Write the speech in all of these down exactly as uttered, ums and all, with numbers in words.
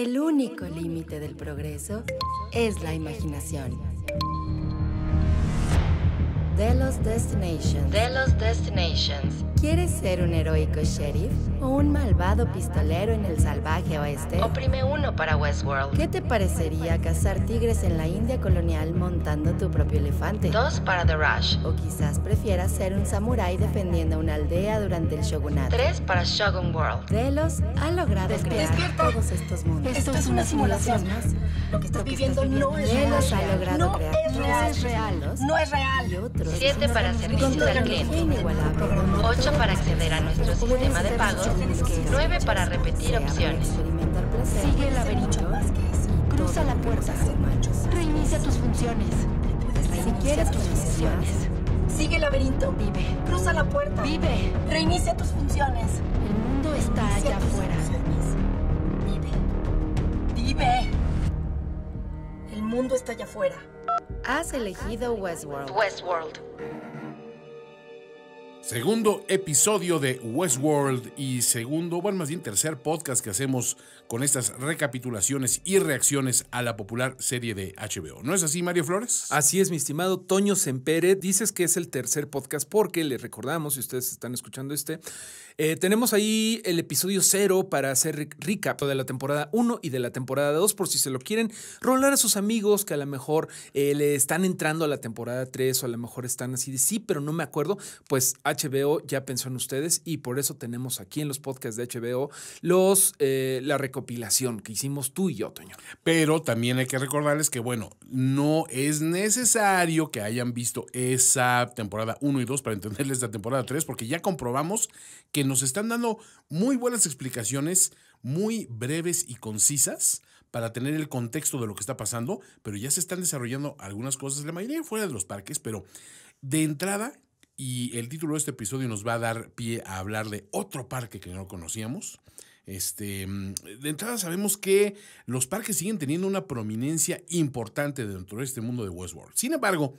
El único límite del progreso es la imaginación. Delos Destinations. Delos Destinations. ¿Quieres ser un heroico sheriff o un malvado pistolero en el salvaje oeste? Oprime uno para Westworld. ¿Qué te parecería cazar tigres en la India colonial montando tu propio elefante? Dos para The Rush. O quizás prefieras ser un samurái defendiendo una aldea durante el shogunato. Tres para Shogun World. Delos ha logrado crear todos estos mundos. Esto es una simulación. Lo que estás viviendo no es real. Delos ha logrado crear todos reales. No es real. Siete para servicios al cliente, ocho para acceder a nuestro sistema de pagos, nueve para repetir opciones. Sigue el laberinto, cruza la puerta, reinicia tus funciones. Si quieres tus funciones, sigue el laberinto, vive, cruza la puerta, vive, reinicia tus funciones. El mundo está allá afuera. Vive, vive. El mundo está allá afuera. Has elegido Westworld. Westworld. Segundo episodio de Westworld y segundo, bueno, más bien tercer podcast que hacemos con estas recapitulaciones y reacciones a la popular serie de H B O. ¿No es así, Mario Flores? Así es, mi estimado Toño Emperre. Dices que es el tercer podcast porque, les recordamos, si ustedes están escuchando este, eh, tenemos ahí el episodio cero para hacer recap de la temporada uno y de la temporada dos, por si se lo quieren rolar a sus amigos que a lo mejor eh, le están entrando a la temporada tres o a lo mejor están así de sí, pero no me acuerdo, pues H B O ya pensó en ustedes y por eso tenemos aquí en los podcasts de H B O los, eh, la recopilación que hicimos tú y yo, Toño. Pero también hay que recordarles que, bueno, no es necesario que hayan visto esa temporada uno y dos para entenderles la temporada tres, porque ya comprobamos que nos están dando muy buenas explicaciones, muy breves y concisas, para tener el contexto de lo que está pasando, pero ya se están desarrollando algunas cosas, la mayoría fuera de los parques, pero de entrada... Y el título de este episodio nos va a dar pie a hablar de otro parque que no conocíamos. Este, de entrada sabemos que los parques siguen teniendo una prominencia importante dentro de este mundo de Westworld. Sin embargo,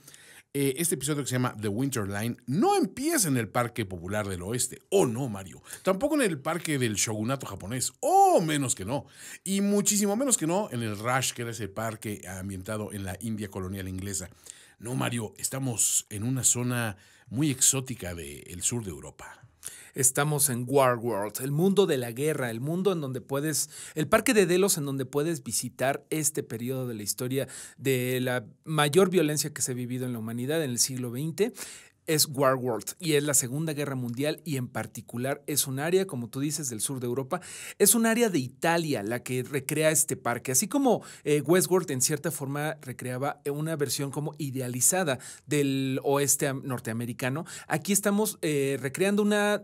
eh, este episodio que se llama The Winter Line no empieza en el Parque Popular del Oeste. Oh, no, Mario. Tampoco en el Parque del Shogunato japonés. Oh, menos que no. Y muchísimo menos que no en el Rush, que era ese parque ambientado en la India colonial inglesa. No, Mario, estamos en una zona muy exótica del sur de Europa. Estamos en Warworld, el mundo de la guerra, el mundo en donde puedes, el parque de Delos en donde puedes visitar este periodo de la historia de la mayor violencia que se ha vivido en la humanidad en el siglo veinte. Es Warworld y es la Segunda Guerra Mundial y en particular es un área, como tú dices, del sur de Europa. Es un área de Italia la que recrea este parque, así como eh, Westworld en cierta forma recreaba una versión como idealizada del oeste norteamericano. Aquí estamos eh, recreando una...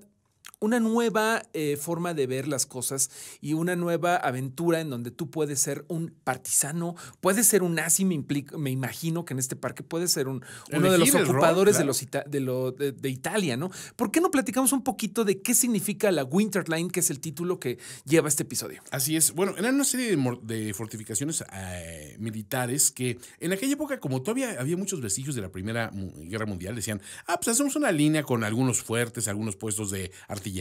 Una nueva eh, forma de ver las cosas y una nueva aventura en donde tú puedes ser un partisano, puedes ser un nazi, me, implico, me imagino que en este parque puedes ser un, uno de los ocupadores rol, claro. de, los, de, lo, de, de Italia, ¿no? ¿Por qué no platicamos un poquito de qué significa la Winter Line, que es el título que lleva este episodio? Así es. Bueno, era una serie de, de fortificaciones eh, militares que en aquella época, como todavía había muchos vestigios de la Primera Guerra Mundial, decían, ah, pues hacemos una línea con algunos fuertes, algunos puestos de artillería,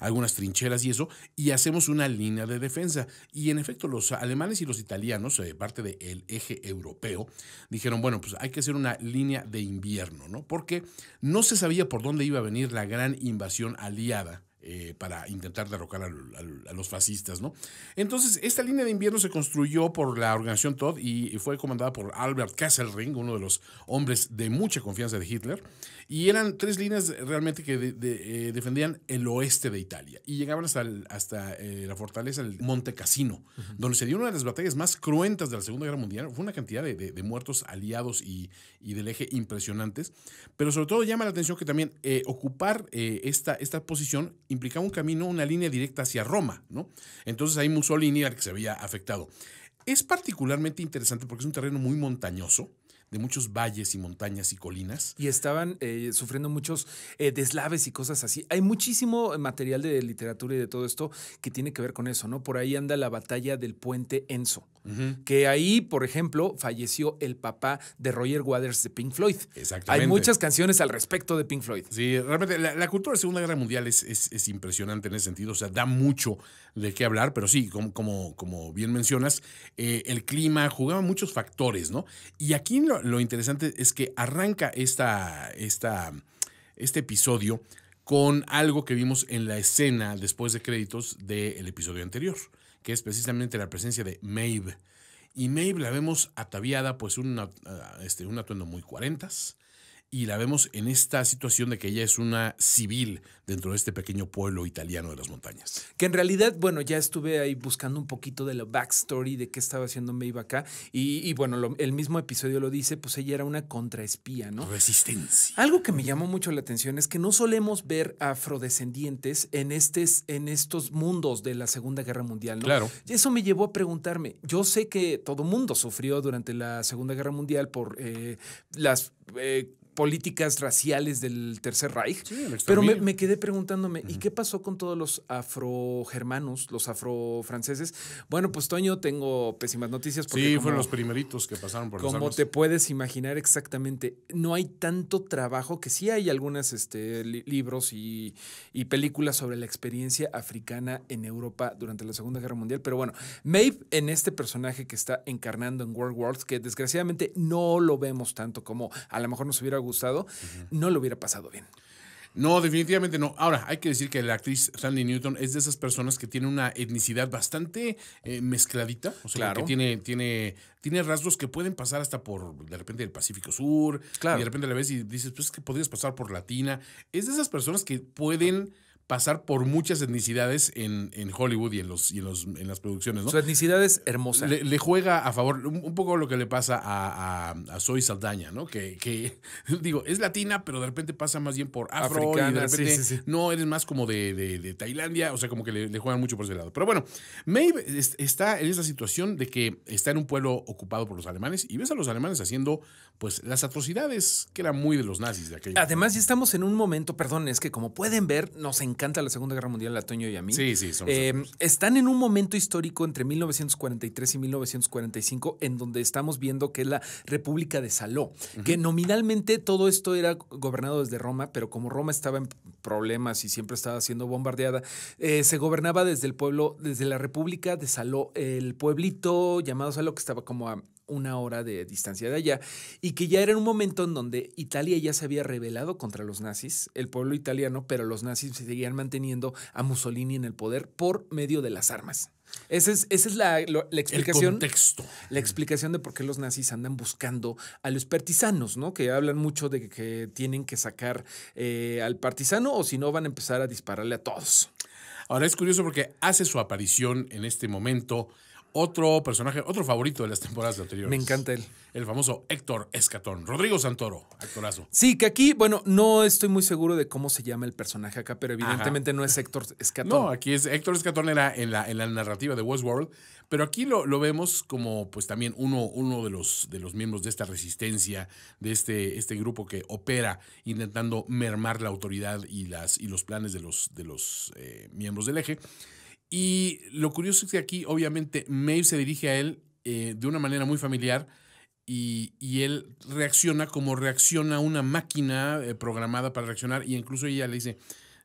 algunas trincheras y eso, y hacemos una línea de defensa. Y en efecto, los alemanes y los italianos, eh, parte del eje europeo, dijeron, bueno, pues hay que hacer una línea de invierno, ¿no? Porque no se sabía por dónde iba a venir la gran invasión aliada. Eh, para intentar derrocar a, a, a los fascistas, ¿no? Entonces, esta línea de invierno se construyó por la organización Todt y fue comandada por Albert Kesselring, uno de los hombres de mucha confianza de Hitler, y eran tres líneas realmente que de, de, eh, defendían el oeste de Italia y llegaban hasta, el, hasta eh, la fortaleza del Monte Cassino, uh-huh. donde se dio una de las batallas más cruentas de la Segunda Guerra Mundial. Fue una cantidad de, de, de muertos aliados y, y del eje impresionantes, pero sobre todo llama la atención que también eh, ocupar eh, esta, esta posición implicaba un camino, una línea directa hacia Roma, ¿no? Entonces ahí Mussolini era el que se había afectado. Es particularmente interesante porque es un terreno muy montañoso, de muchos valles y montañas y colinas. Y estaban eh, sufriendo muchos eh, deslaves y cosas así. Hay muchísimo material de literatura y de todo esto que tiene que ver con eso, ¿no? Por ahí anda la batalla del puente Enzo, uh-huh. que ahí, por ejemplo, falleció el papá de Roger Waters de Pink Floyd. Exactamente. Hay muchas canciones al respecto de Pink Floyd. Sí, realmente la, la cultura de la Segunda Guerra Mundial es, es, es impresionante en ese sentido. O sea, da mucho de qué hablar, pero sí, como, como, como bien mencionas, eh, el clima jugaba muchos factores, ¿no? Y aquí lo, lo interesante es que arranca esta, esta, este episodio con algo que vimos en la escena después de créditos del episodio anterior, que es precisamente la presencia de Maeve. Y Maeve la vemos ataviada, pues, una, este, un atuendo muy cuarentas. Y la vemos en esta situación de que ella es una civil dentro de este pequeño pueblo italiano de las montañas. Que en realidad, bueno, ya estuve ahí buscando un poquito de la backstory de qué estaba haciendo Maeve acá. Y, y bueno, lo, el mismo episodio lo dice, pues ella era una contraespía, ¿no? Resistencia. Algo que me llamó mucho la atención es que no solemos ver afrodescendientes en, estes, en estos mundos de la Segunda Guerra Mundial, ¿no? Claro. Y eso me llevó a preguntarme. Yo sé que todo mundo sufrió durante la Segunda Guerra Mundial por eh, las... Eh, políticas raciales del Tercer Reich, sí, pero me, me quedé preguntándome, uh-huh. ¿y qué pasó con todos los afrogermanos, los afrofranceses? Bueno, pues, Toño, tengo pésimas noticias. Porque sí, como, fueron los primeritos que pasaron por los años. Como te puedes imaginar exactamente, no hay tanto trabajo, que sí hay algunos este, li libros y, y películas sobre la experiencia africana en Europa durante la Segunda Guerra Mundial, pero bueno, Maeve, en este personaje que está encarnando en Warworld, que desgraciadamente no lo vemos tanto como a lo mejor nos hubiera gustado, uh-huh. no lo hubiera pasado bien. No, definitivamente no. Ahora, hay que decir que la actriz Sandy Newton es de esas personas que tiene una etnicidad bastante eh, mezcladita. O sea, claro. que tiene, tiene, tiene rasgos que pueden pasar hasta por, de repente, el Pacífico Sur. Claro. Y de repente la ves y dices, pues, es que podrías pasar por latina. Es de esas personas que pueden pasar por muchas etnicidades en, en Hollywood y en los y en, los, en las producciones, ¿no? Su etnicidad es hermosa. Le, le juega a favor un, un poco lo que le pasa a, a, a Zoe Saldaña, ¿no? Que, que, digo, es latina, pero de repente pasa más bien por afro. Africana, y de repente sí, sí, sí. no, eres más como de, de, de Tailandia. O sea, como que le, le juegan mucho por ese lado. Pero bueno, Maeve está en esa situación de que está en un pueblo ocupado por los alemanes y ves a los alemanes haciendo, pues, las atrocidades que eran muy de los nazis de aquello. Además, ya estamos en un momento, perdón, es que como pueden ver, nos encanta. encanta la Segunda Guerra Mundial a Toño y a mí. Sí, sí. Eh, están en un momento histórico entre mil novecientos cuarenta y tres y mil novecientos cuarenta y cinco en donde estamos viendo que es la República de Saló, uh-huh. que nominalmente todo esto era gobernado desde Roma, pero como Roma estaba en problemas y siempre estaba siendo bombardeada, eh, se gobernaba desde el pueblo, desde la República de Saló, el pueblito llamado Saló, que estaba como a una hora de distancia de allá, y que ya era un momento en donde Italia ya se había rebelado contra los nazis, el pueblo italiano, pero los nazis seguían manteniendo a Mussolini en el poder por medio de las armas. Esa es, esa es la, la, la explicación. El contexto. La explicación de por qué los nazis andan buscando a los partisanos, ¿no? Que hablan mucho de que tienen que sacar eh, al partisano, o si no van a empezar a dispararle a todos. Ahora, es curioso porque hace su aparición en este momento otro personaje, otro favorito de las temporadas anteriores. Me encanta él. El famoso Héctor Escatón. Rodrigo Santoro, actorazo. Sí, que aquí, bueno, no estoy muy seguro de cómo se llama el personaje acá, pero evidentemente Ajá. no es Héctor Escatón. No, aquí es Héctor Escatón, era en la, en la narrativa de Westworld, pero aquí lo, lo vemos como, pues, también uno, uno de, los, de los miembros de esta resistencia, de este, este grupo que opera intentando mermar la autoridad y, las, y los planes de los, de los eh, miembros del eje. Y lo curioso es que aquí, obviamente, Maeve se dirige a él eh, de una manera muy familiar y, y él reacciona como reacciona una máquina eh, programada para reaccionar, y incluso ella le dice,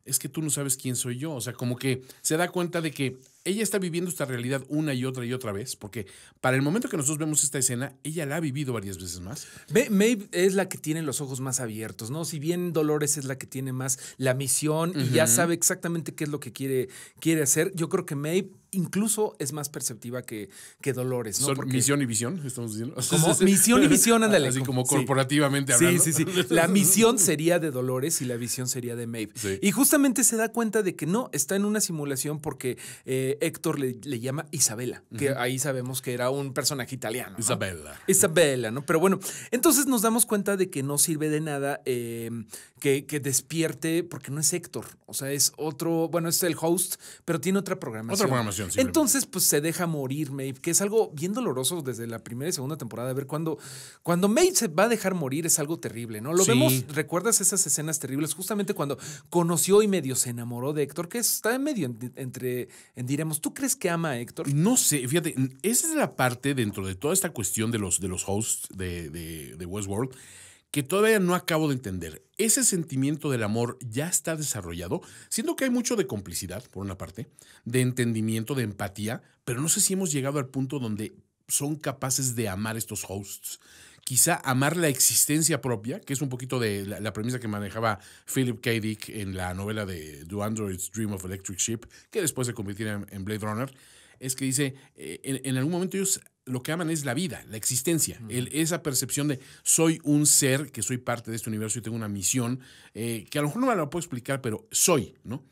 es que tú no sabes quién soy yo. O sea, como que se da cuenta de que ella está viviendo esta realidad una y otra y otra vez, porque para el momento que nosotros vemos esta escena, ella la ha vivido varias veces más. Maeve es la que tiene los ojos más abiertos, ¿no? Si bien Dolores es la que tiene más la misión uh-huh. y ya sabe exactamente qué es lo que quiere, quiere hacer, yo creo que Maeve incluso es más perceptiva que, que Dolores, ¿no? Son porque misión y visión, estamos diciendo. ¿Cómo? Misión y visión, ándale. Así como corporativamente sí. hablando. Sí, sí, sí. La misión sería de Dolores y la visión sería de Maeve. Sí. Y justamente se da cuenta de que no, está en una simulación porque Eh, eh, Héctor le, le llama Isabela, uh-huh. que ahí sabemos que era un personaje italiano, ¿no? Isabela. Isabela, ¿no? Pero bueno, entonces nos damos cuenta de que no sirve de nada eh, que, que despierte, porque no es Héctor, o sea, es otro, bueno, es el host, pero tiene otra programación. Otra programación, sí. Entonces, pues se deja morir Maeve, que es algo bien doloroso desde la primera y segunda temporada. A ver, cuando, cuando Maeve se va a dejar morir es algo terrible, ¿no? Lo sí. vemos, ¿recuerdas esas escenas terribles? Justamente cuando conoció y medio se enamoró de Héctor, que está en medio en, entre, en, diremos, ¿tú crees que ama a Héctor? No sé, fíjate, esa es la parte dentro de toda esta cuestión de los, de los hosts de, de, de Westworld que todavía no acabo de entender. Ese sentimiento del amor ya está desarrollado. Siento que hay mucho de complicidad, por una parte, de entendimiento, de empatía, pero no sé si hemos llegado al punto donde son capaces de amar estos hosts. Quizá amar la existencia propia, que es un poquito de la, la premisa que manejaba Philip K. Dick en la novela de Do Androids Dream of Electric Sheep, que después se convirtió en, en Blade Runner, es que dice, eh, en, en algún momento ellos lo que aman es la vida, la existencia, mm. el, esa percepción de soy un ser, que soy parte de este universo y tengo una misión, eh, que a lo mejor no me la puedo explicar, pero soy, ¿no?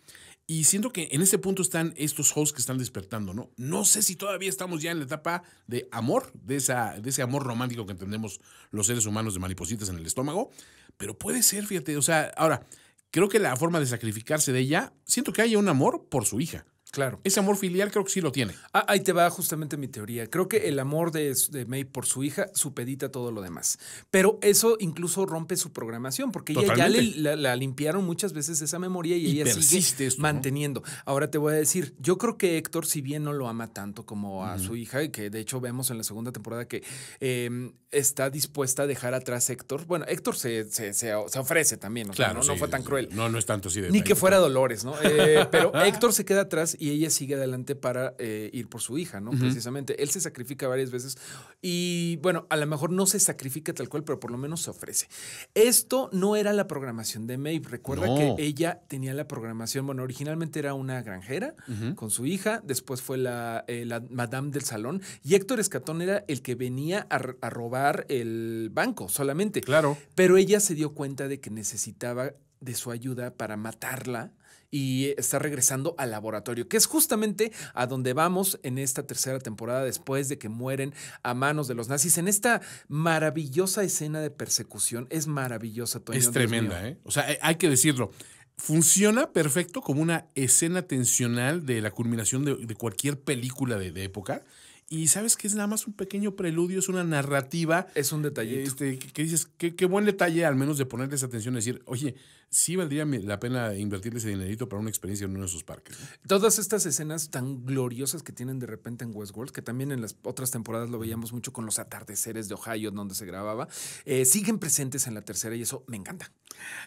Y siento que en este punto están estos hosts que están despertando, ¿no? No sé si todavía estamos ya en la etapa de amor, de, esa, de ese amor romántico que entendemos los seres humanos de maripositas en el estómago, pero puede ser, fíjate, o sea, ahora, creo que la forma de sacrificarse de ella, siento que haya un amor por su hija. Claro. Ese amor filial creo que sí lo tiene. Ah, ahí te va justamente mi teoría. Creo que el amor de, de Maeve por su hija supedita todo lo demás. Pero eso incluso rompe su programación, porque ella ya le, la, la limpiaron muchas veces esa memoria y, y ella sigue esto, manteniendo. ¿No? Ahora te voy a decir, yo creo que Héctor, si bien no lo ama tanto como a mm. su hija, y que de hecho vemos en la segunda temporada que eh, está dispuesta a dejar atrás a Héctor. Bueno, Héctor se, se, se, se ofrece también, o claro, sea, ¿no? Sí, no fue tan cruel. No, no es tanto así de ni que fuera Dolores, ¿no? Eh, pero Héctor se queda atrás y ella sigue adelante para eh, ir por su hija, ¿no? Uh-huh. Precisamente. Él se sacrifica varias veces y, bueno, a lo mejor no se sacrifica tal cual, pero por lo menos se ofrece. Esto no era la programación de Maeve. Recuerda no. que ella tenía la programación, bueno, originalmente era una granjera uh-huh. con su hija, después fue la, eh, la madame del salón y Héctor Escatón era el que venía a, a robar el banco solamente. Claro. Pero ella se dio cuenta de que necesitaba de su ayuda para matarla y está regresando al laboratorio, que es justamente a donde vamos en esta tercera temporada después de que mueren a manos de los nazis en esta maravillosa escena de persecución. Es maravillosa, Toño. Es tremenda, ¿eh? O sea, hay que decirlo. Funciona perfecto como una escena tensional de la culminación de, de cualquier película de, de época. Y sabes que es nada más un pequeño preludio, es una narrativa. Es un detallito. Este, que, que dices, qué buen detalle al menos de ponerles atención y decir, oye, sí valdría la pena invertirle ese dinerito para una experiencia en uno de esos parques, ¿no? Todas estas escenas tan gloriosas que tienen de repente en Westworld, que también en las otras temporadas lo veíamos mucho con los atardeceres de Ohio, donde se grababa, eh, siguen presentes en la tercera y eso me encanta.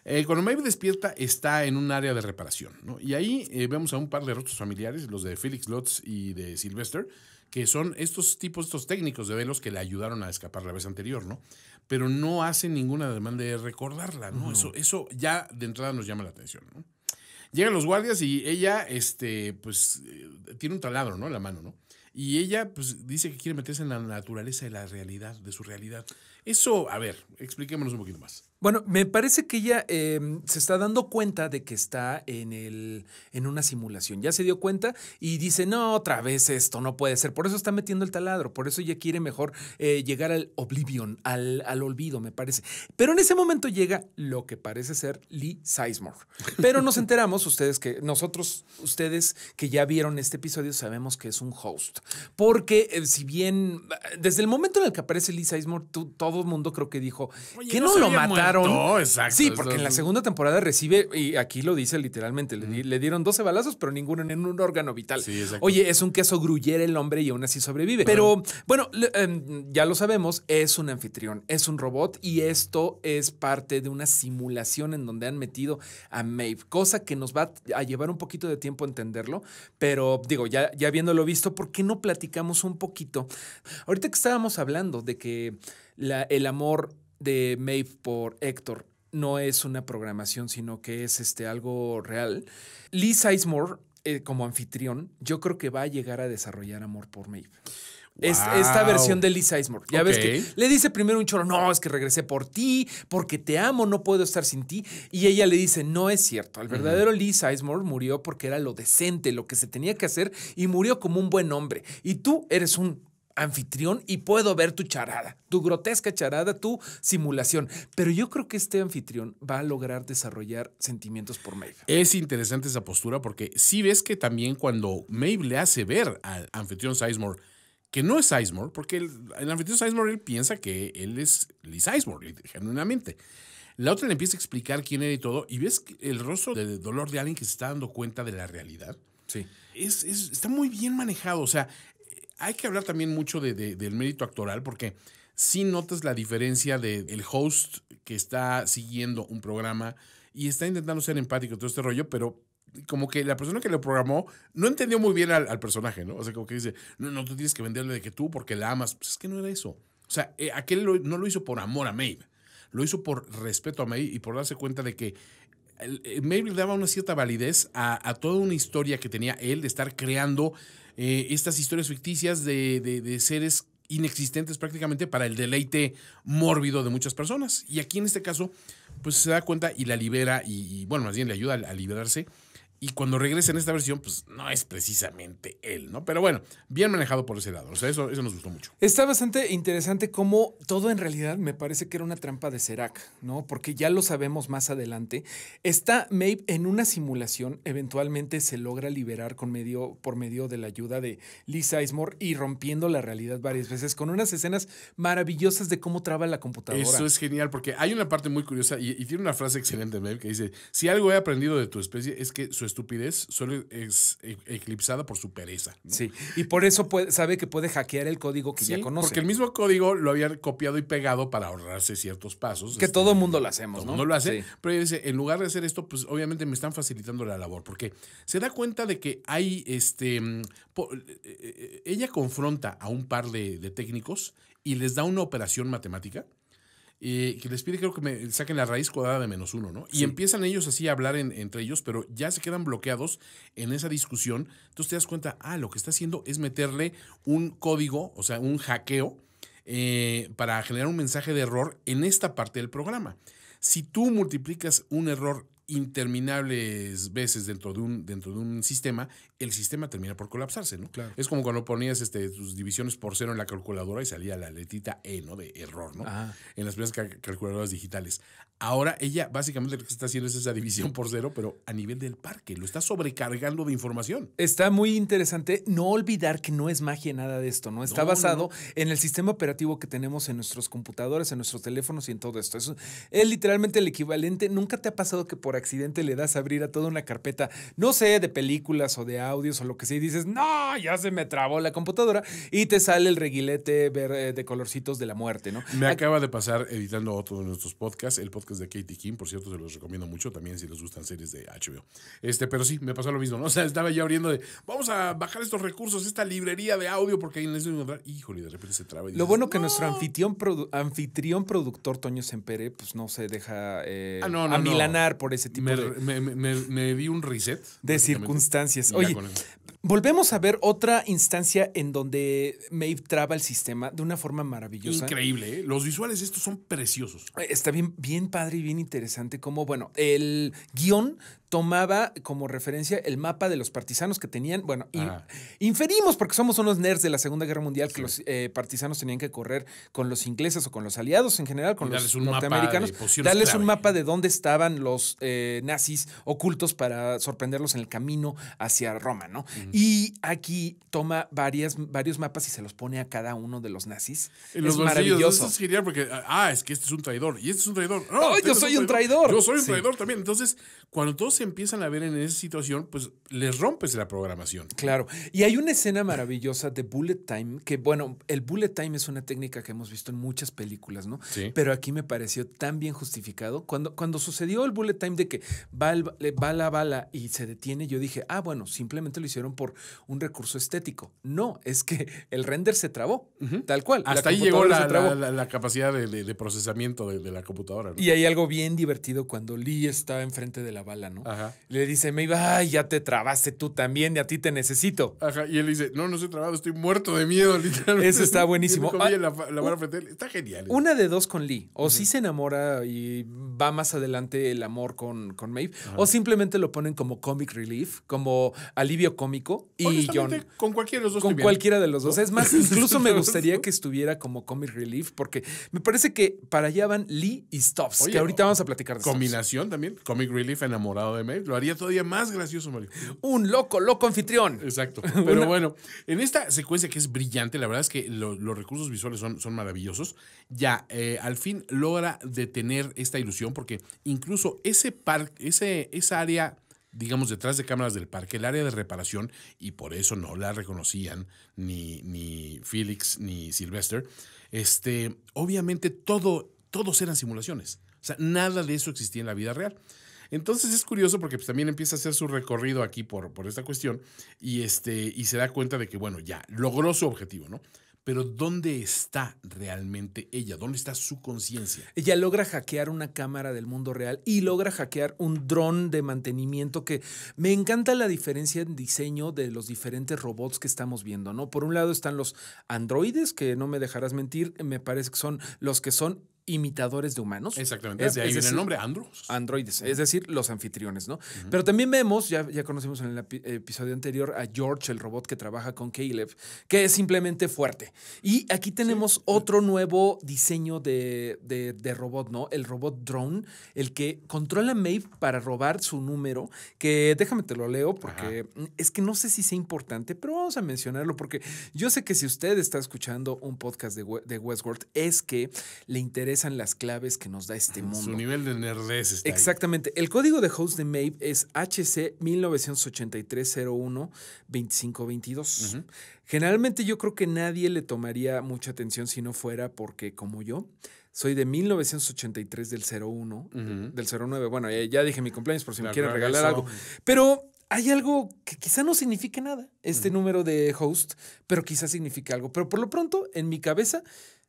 Eh, cuando Maeve despierta está en un área de reparación, ¿no? Y ahí eh, vemos a un par de rostros familiares, los de Felix Lutz y de Sylvester, que son estos tipos, estos técnicos de Delos que le ayudaron a escapar la vez anterior, ¿no? Pero no hacen ninguna demanda de recordarla, ¿no? Uh-huh. Eso, eso ya de entrada nos llama la atención, ¿no? Llegan los guardias y ella, este, pues, tiene un taladro, ¿no? En la mano, ¿no? Y ella, pues, dice que quiere meterse en la naturaleza de la realidad, de su realidad. Eso, a ver, expliquémonos un poquito más. Bueno, me parece que ella eh, se está dando cuenta de que está en, el, en una simulación. Ya se dio cuenta y dice, no, otra vez esto no puede ser. Por eso está metiendo el taladro. Por eso ella quiere mejor eh, llegar al oblivion, al, al olvido, me parece. Pero en ese momento llega lo que parece ser Lee Sizemore. Pero nos enteramos, ustedes que nosotros, ustedes que ya vieron este episodio, sabemos que es un host. Porque eh, si bien, desde el momento en el que aparece Lee Sizemore, tú, todo el mundo creo que dijo, oye, que no, no lo mataron. No, exacto. Sí, porque en la segunda temporada recibe, y aquí lo dice literalmente, mm. le, le dieron doce balazos, pero ninguno en un órgano vital. Sí, exacto. Oye, es un queso gruyere el hombre y aún así sobrevive. Pero, uh-huh. bueno, le, eh, ya lo sabemos, es un anfitrión, es un robot y esto es parte de una simulación en donde han metido a Maeve, cosa que nos va a llevar un poquito de tiempo entenderlo, pero digo, ya, ya habiéndolo visto, ¿por qué no platicamos un poquito? Ahorita que estábamos hablando de que la, el amor de Maeve por Héctor no es una programación, sino que es este, algo real. Lee Sizemore, eh, como anfitrión, yo creo que va a llegar a desarrollar amor por Maeve. Wow. Es esta versión de Lee Sizemore. Ya okay. ves que le dice primero un choro, no, es que regresé por ti, porque te amo, no puedo estar sin ti. Y ella le dice, no es cierto. El verdadero uh-huh. Lee Sizemore murió porque era lo decente, lo que se tenía que hacer, y murió como un buen hombre. Y tú eres un anfitrión y puedo ver tu charada, tu grotesca charada, tu simulación. Pero yo creo que este anfitrión va a lograr desarrollar sentimientos por Maeve. Es interesante esa postura porque sí ves que también cuando Maeve le hace ver al anfitrión Sizemore que no es Sizemore, porque el, el anfitrión Sizemore él piensa que él es Lee Sizemore, genuinamente. La otra le empieza a explicar quién era y todo, y ves el rostro de dolor de alguien que se está dando cuenta de la realidad. Sí. Es, es, está muy bien manejado, o sea... Hay que hablar también mucho de, de, del mérito actoral porque sí notas la diferencia del host que está siguiendo un programa y está intentando ser empático, todo este rollo, pero como que la persona que lo programó no entendió muy bien al, al personaje, ¿no? O sea, como que dice, no, no, tú tienes que venderle de que tú porque la amas. Pues es que no era eso. O sea, eh, aquel lo, no lo hizo por amor a Maeve, lo hizo por respeto a Maeve y por darse cuenta de que Maeve le daba una cierta validez a, a toda una historia que tenía él de estar creando eh, estas historias ficticias de, de, de seres inexistentes prácticamente para el deleite mórbido de muchas personas. Y aquí en este caso, pues se da cuenta y la libera y, y bueno, más bien le ayuda a, a liberarse. Y cuando regresa en esta versión, pues no es precisamente él, ¿no? Pero bueno, bien manejado por ese lado. O sea, eso, eso nos gustó mucho. Está bastante interesante cómo todo en realidad me parece que era una trampa de Serac, ¿no? Porque ya lo sabemos más adelante. Está Maeve en una simulación. Eventualmente se logra liberar con medio, por medio de la ayuda de Lee Sizemore y rompiendo la realidad varias veces con unas escenas maravillosas de cómo traba la computadora. Eso es genial porque hay una parte muy curiosa y, y tiene una frase excelente de Maeve que dice, si algo he aprendido de tu especie es que su estupidez solo es eclipsada por su pereza, ¿no? Sí, y por eso puede, sabe que puede hackear el código que sí, ya conoce. Porque el mismo código lo habían copiado y pegado para ahorrarse ciertos pasos. Que este, todo mundo lo hacemos, todo ¿no? mundo lo hace, sí. Pero dice, en lugar de hacer esto, pues obviamente me están facilitando la labor, porque se da cuenta de que hay, este, po, eh, ella confronta a un par de, de técnicos y les da una operación matemática. Eh, que les pide creo que me saquen la raíz cuadrada de menos uno, ¿no? Sí. Y empiezan ellos así a hablar en, entre ellos, pero ya se quedan bloqueados en esa discusión. Entonces te das cuenta, ah, lo que está haciendo es meterle un código, o sea, un hackeo, eh, para generar un mensaje de error en esta parte del programa. Si tú multiplicas un error interminables veces dentro de un dentro de un sistema, el sistema termina por colapsarse, ¿no? Claro. Es como cuando ponías este, tus divisiones por cero en la calculadora y salía la letrita E, ¿no? De error, ¿no? Ah. En las primeras cal calculadoras digitales. Ahora ella básicamente lo que está haciendo es esa división por cero, pero a nivel del parque. Lo está sobrecargando de información. Está muy interesante no olvidar que no es magia nada de esto, ¿no? Está no, basado no, no. en el sistema operativo que tenemos en nuestros computadores, en nuestros teléfonos y en todo esto. Eso es literalmente el equivalente. ¿Nunca te ha pasado que por accidente le das a abrir a toda una carpeta, no sé, de películas o de audios o lo que sea, y dices, no, ya se me trabó la computadora y te sale el reguilete verde de colorcitos de la muerte, ¿no? Me Ac acaba de pasar editando otro de nuestros podcasts, el podcast de Katie King, por cierto, se los recomiendo mucho también si les gustan series de H B O. Este, pero sí, me pasó lo mismo, ¿no? O sea, estaba yo abriendo de, vamos a bajar estos recursos, esta librería de audio, porque ahí les voy a encontrar, híjole, de repente se traba. Y dices, lo bueno que no. nuestro anfitrión, produ anfitrión productor, Toño Emperre, pues no se deja eh, ah, no, no, amilanar no. por ese tipo me, de... Me, me, me, me di un reset. De circunstancias. Oye, volvemos a ver otra instancia en donde Maeve traba el sistema de una forma maravillosa. Increíble, ¿eh? Los visuales estos son preciosos. Está bien, bien padre y bien interesante como, bueno, el guión tomaba como referencia el mapa de los partisanos que tenían, bueno, ah. inferimos porque somos unos nerds de la Segunda Guerra Mundial sí. que los eh, partisanos tenían que correr con los ingleses o con los aliados en general, con los norteamericanos, darles clave. un mapa de dónde estaban los eh, nazis ocultos para sorprenderlos en el camino hacia Roma, ¿no? Mm. Y aquí toma varias, varios mapas y se los pone a cada uno de los nazis. En es los maravilloso. Eso es genial porque, ah, es que este es un traidor y este es un traidor. No, oh, yo soy un traidor. traidor. Yo soy un sí. traidor también. Entonces, cuando todos se empiezan a ver en esa situación, pues les rompes la programación. Claro. Y hay una escena maravillosa de bullet time, que bueno, el bullet time es una técnica que hemos visto en muchas películas, ¿no? Sí. Pero aquí me pareció tan bien justificado. Cuando, cuando sucedió el bullet time de que va, el, va la bala y se detiene, yo dije, ah, bueno, simplemente lo hicieron por un recurso estético. No, es que el render se trabó, uh-huh. tal cual. Hasta ahí llegó la, la, la, la capacidad de, de, de procesamiento de, de la computadora, ¿no? Y hay algo bien divertido cuando Lee está enfrente de la bala, ¿no? Ah. Ajá. Le dice Maeve, ay, ya te trabaste tú también, y a ti te necesito. Ajá, y él dice, no, no soy trabado, estoy muerto de miedo, literalmente. Eso está buenísimo. Ah, la, la uh, está genial. Una de dos con Lee, o uh-huh. sí se enamora y va más adelante el amor con, con Maeve, uh-huh. o simplemente lo ponen como comic relief, como alivio cómico. Y John, con cualquiera de los dos. Con cualquiera de los dos. ¿No? Es más, incluso me gustaría que estuviera como comic relief, porque me parece que para allá van Lee y Stubbs, que ahorita vamos a platicar de combinación Stubbs. También, comic relief enamorado de Maeve, lo haría todavía más gracioso, Mario. Un loco, loco anfitrión. Exacto. Pero Una... bueno, en esta secuencia que es brillante, la verdad es que lo, los recursos visuales son, son maravillosos, ya eh, al fin logra detener esta ilusión, porque incluso ese parque, ese, esa área... digamos, detrás de cámaras del parque, el área de reparación, y por eso no la reconocían ni, ni Felix ni Sylvester, este, obviamente todo, todos eran simulaciones. O sea, nada de eso existía en la vida real. Entonces es curioso porque pues, también empieza a hacer su recorrido aquí por, por esta cuestión y, este, y se da cuenta de que, bueno, ya logró su objetivo, ¿no? Pero ¿dónde está realmente ella? ¿Dónde está su conciencia? Ella logra hackear una cámara del mundo real y logra hackear un dron de mantenimiento, que me encanta la diferencia en diseño de los diferentes robots que estamos viendo, ¿no? Por un lado están los androides, que no me dejarás mentir, me parece que son los que son imitadores de humanos. Exactamente. Desde ahí viene el nombre, andros. Androides, es decir, los anfitriones, ¿no? Uh-huh. Pero también vemos, ya, ya conocimos en el episodio anterior, a George, el robot que trabaja con Caleb, que es simplemente fuerte. Y aquí tenemos sí. otro nuevo diseño de, de, de robot, ¿no? El robot drone, el que controla a Maeve para robar su número, que déjame te lo leo porque Ajá. es que no sé si sea importante, pero vamos a mencionarlo porque yo sé que si usted está escuchando un podcast de, de Westworld, es que le interesa las claves que nos da este mundo. Su nivel de nerdez está Exactamente. Ahí. El código de host de Maeve es H C mil novecientos ochenta y tres cero uno veinticinco veintidós. Uh-huh. Generalmente yo creo que nadie le tomaría mucha atención si no fuera porque, como yo, soy de mil novecientos ochenta y tres del cero uno, uh-huh. del cero nueve. Bueno, eh, ya dije mi cumpleaños por si la me quieren regalar eso. algo. Pero... hay algo que quizá no signifique nada, este uh-huh. número de host, pero quizá significa algo. Pero por lo pronto, en mi cabeza,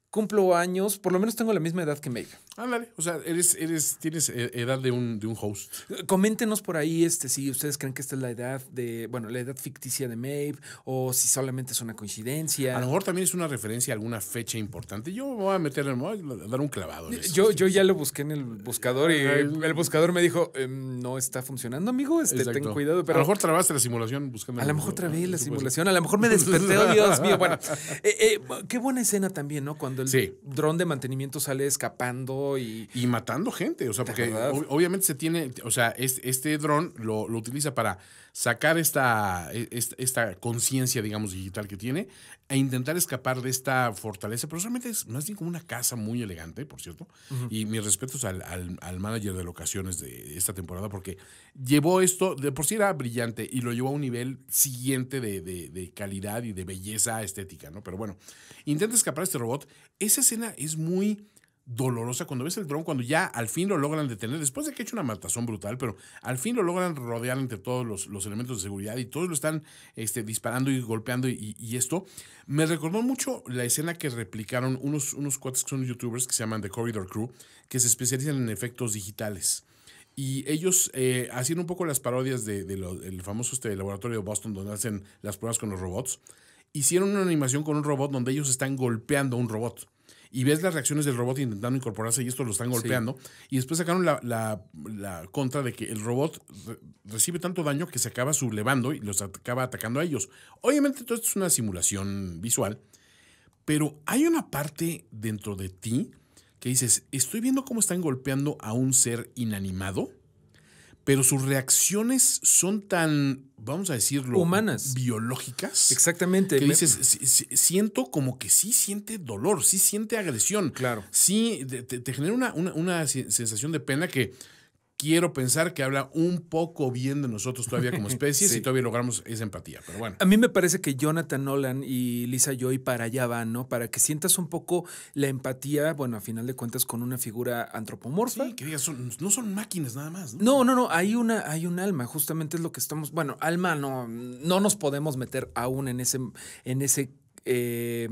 cumplo años, por lo menos tengo la misma edad que Maeve. Ándale, o sea, eres, eres, tienes edad de un, de un host. Coméntenos por ahí este, si ustedes creen que esta es la edad de, bueno, la edad ficticia de Maeve, o si solamente es una coincidencia. A lo mejor también es una referencia a alguna fecha importante. Yo voy a meter, voy a dar un clavado. Yo, yo ya lo busqué en el buscador y el, el buscador me dijo, ehm, no está funcionando, amigo, este, ten cuidado. Pero a lo mejor trabaste la simulación buscando. A lo mejor trabé la simulación, a lo mejor me desperté, oh Dios mío. Bueno, eh, eh, qué buena escena también, ¿no? Cuando el sí. dron de mantenimiento sale escapando y... y matando gente, o sea, porque ob obviamente se tiene, o sea, este, este dron lo, lo utiliza para sacar esta, esta, esta conciencia, digamos, digital que tiene e intentar escapar de esta fortaleza, pero solamente es más bien como una casa muy elegante, por cierto, uh-huh. y mis respetos al, al, al manager de locaciones de esta temporada, porque llevó esto, de por sí era brillante, y lo llevó a un nivel siguiente de, de, de calidad y de belleza estética, ¿no? Pero bueno, intenta escapar este robot. Esa escena es muy dolorosa cuando ves el dron, cuando ya al fin lo logran detener, después de que ha hecho una matazón brutal, pero al fin lo logran rodear entre todos los, los elementos de seguridad y todos lo están este, disparando y golpeando y, y esto. Me recordó mucho la escena que replicaron unos, unos cuates que son youtubers que se llaman The Corridor Crew, que se especializan en efectos digitales. Y ellos eh, hacían un poco las parodias del de de famoso este laboratorio de Boston donde hacen las pruebas con los robots. Hicieron una animación con un robot donde ellos están golpeando a un robot. Y ves las reacciones del robot intentando incorporarse y estos lo están golpeando. Sí. Y después sacaron la, la, la contra de que el robot re recibe tanto daño que se acaba sublevando y los acaba atacando a ellos. Obviamente todo esto es una simulación visual, pero hay una parte dentro de ti que dices, estoy viendo cómo están golpeando a un ser inanimado, pero sus reacciones son tan, vamos a decirlo, humanas, biológicas. Exactamente. Que dices, si, si, siento como que sí siente dolor, sí siente agresión. Claro. Sí, te, te genera una, una, una sensación de pena que quiero pensar que habla un poco bien de nosotros todavía como especie sí. si todavía logramos esa empatía, pero bueno. A mí me parece que Jonathan Nolan y Lisa Joy para allá van, ¿no? Para que sientas un poco la empatía, bueno, a final de cuentas con una figura antropomorfa. Sí, que digas, son, no son máquinas nada más, ¿no? No, no, no, hay una, hay un alma, justamente es lo que estamos, bueno, alma no, no nos podemos meter aún en ese, en ese eh,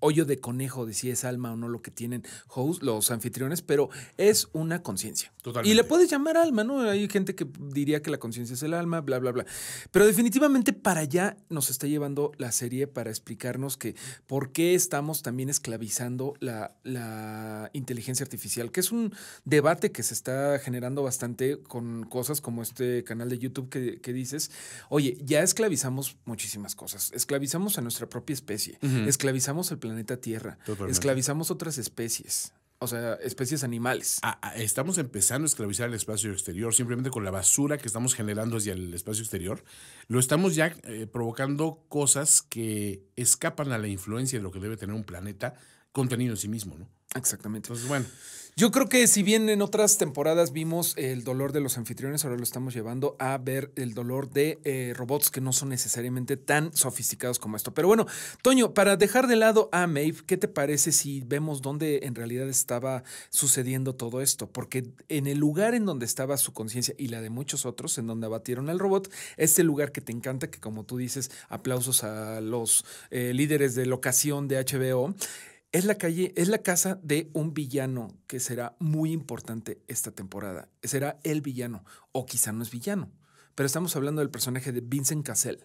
hoyo de conejo de si es alma o no lo que tienen host, los anfitriones, pero es una conciencia. Y le puedes llamar alma, ¿no? Hay gente que diría que la conciencia es el alma, bla, bla, bla. Pero definitivamente para allá nos está llevando la serie para explicarnos que por qué estamos también esclavizando la, la inteligencia artificial, que es un debate que se está generando bastante con cosas como este canal de YouTube que, que dices, oye, ya esclavizamos muchísimas cosas. Esclavizamos a nuestra propia especie, uh-huh. esclavizamos al planeta Tierra. Totalmente. Esclavizamos otras especies, o sea, especies animales. Ah, ah, estamos empezando a esclavizar el espacio exterior, simplemente con la basura que estamos generando hacia el espacio exterior. Lo estamos ya eh, provocando cosas que escapan a la influencia de lo que debe tener un planeta contenido en sí mismo, ¿no? Exactamente. Entonces, bueno. Yo creo que si bien en otras temporadas vimos el dolor de los anfitriones, ahora lo estamos llevando a ver el dolor de eh, robots que no son necesariamente tan sofisticados como esto. Pero bueno, Toño, para dejar de lado a Maeve, ¿qué te parece si vemos dónde en realidad estaba sucediendo todo esto? Porque en el lugar en donde estaba su conciencia y la de muchos otros, en donde abatieron al robot, este lugar que te encanta, que como tú dices, aplausos a los eh, líderes de locación de H B O, Es la calle, es la casa de un villano que será muy importante esta temporada. Será el villano, o quizá no es villano, pero estamos hablando del personaje de Vincent Cassell.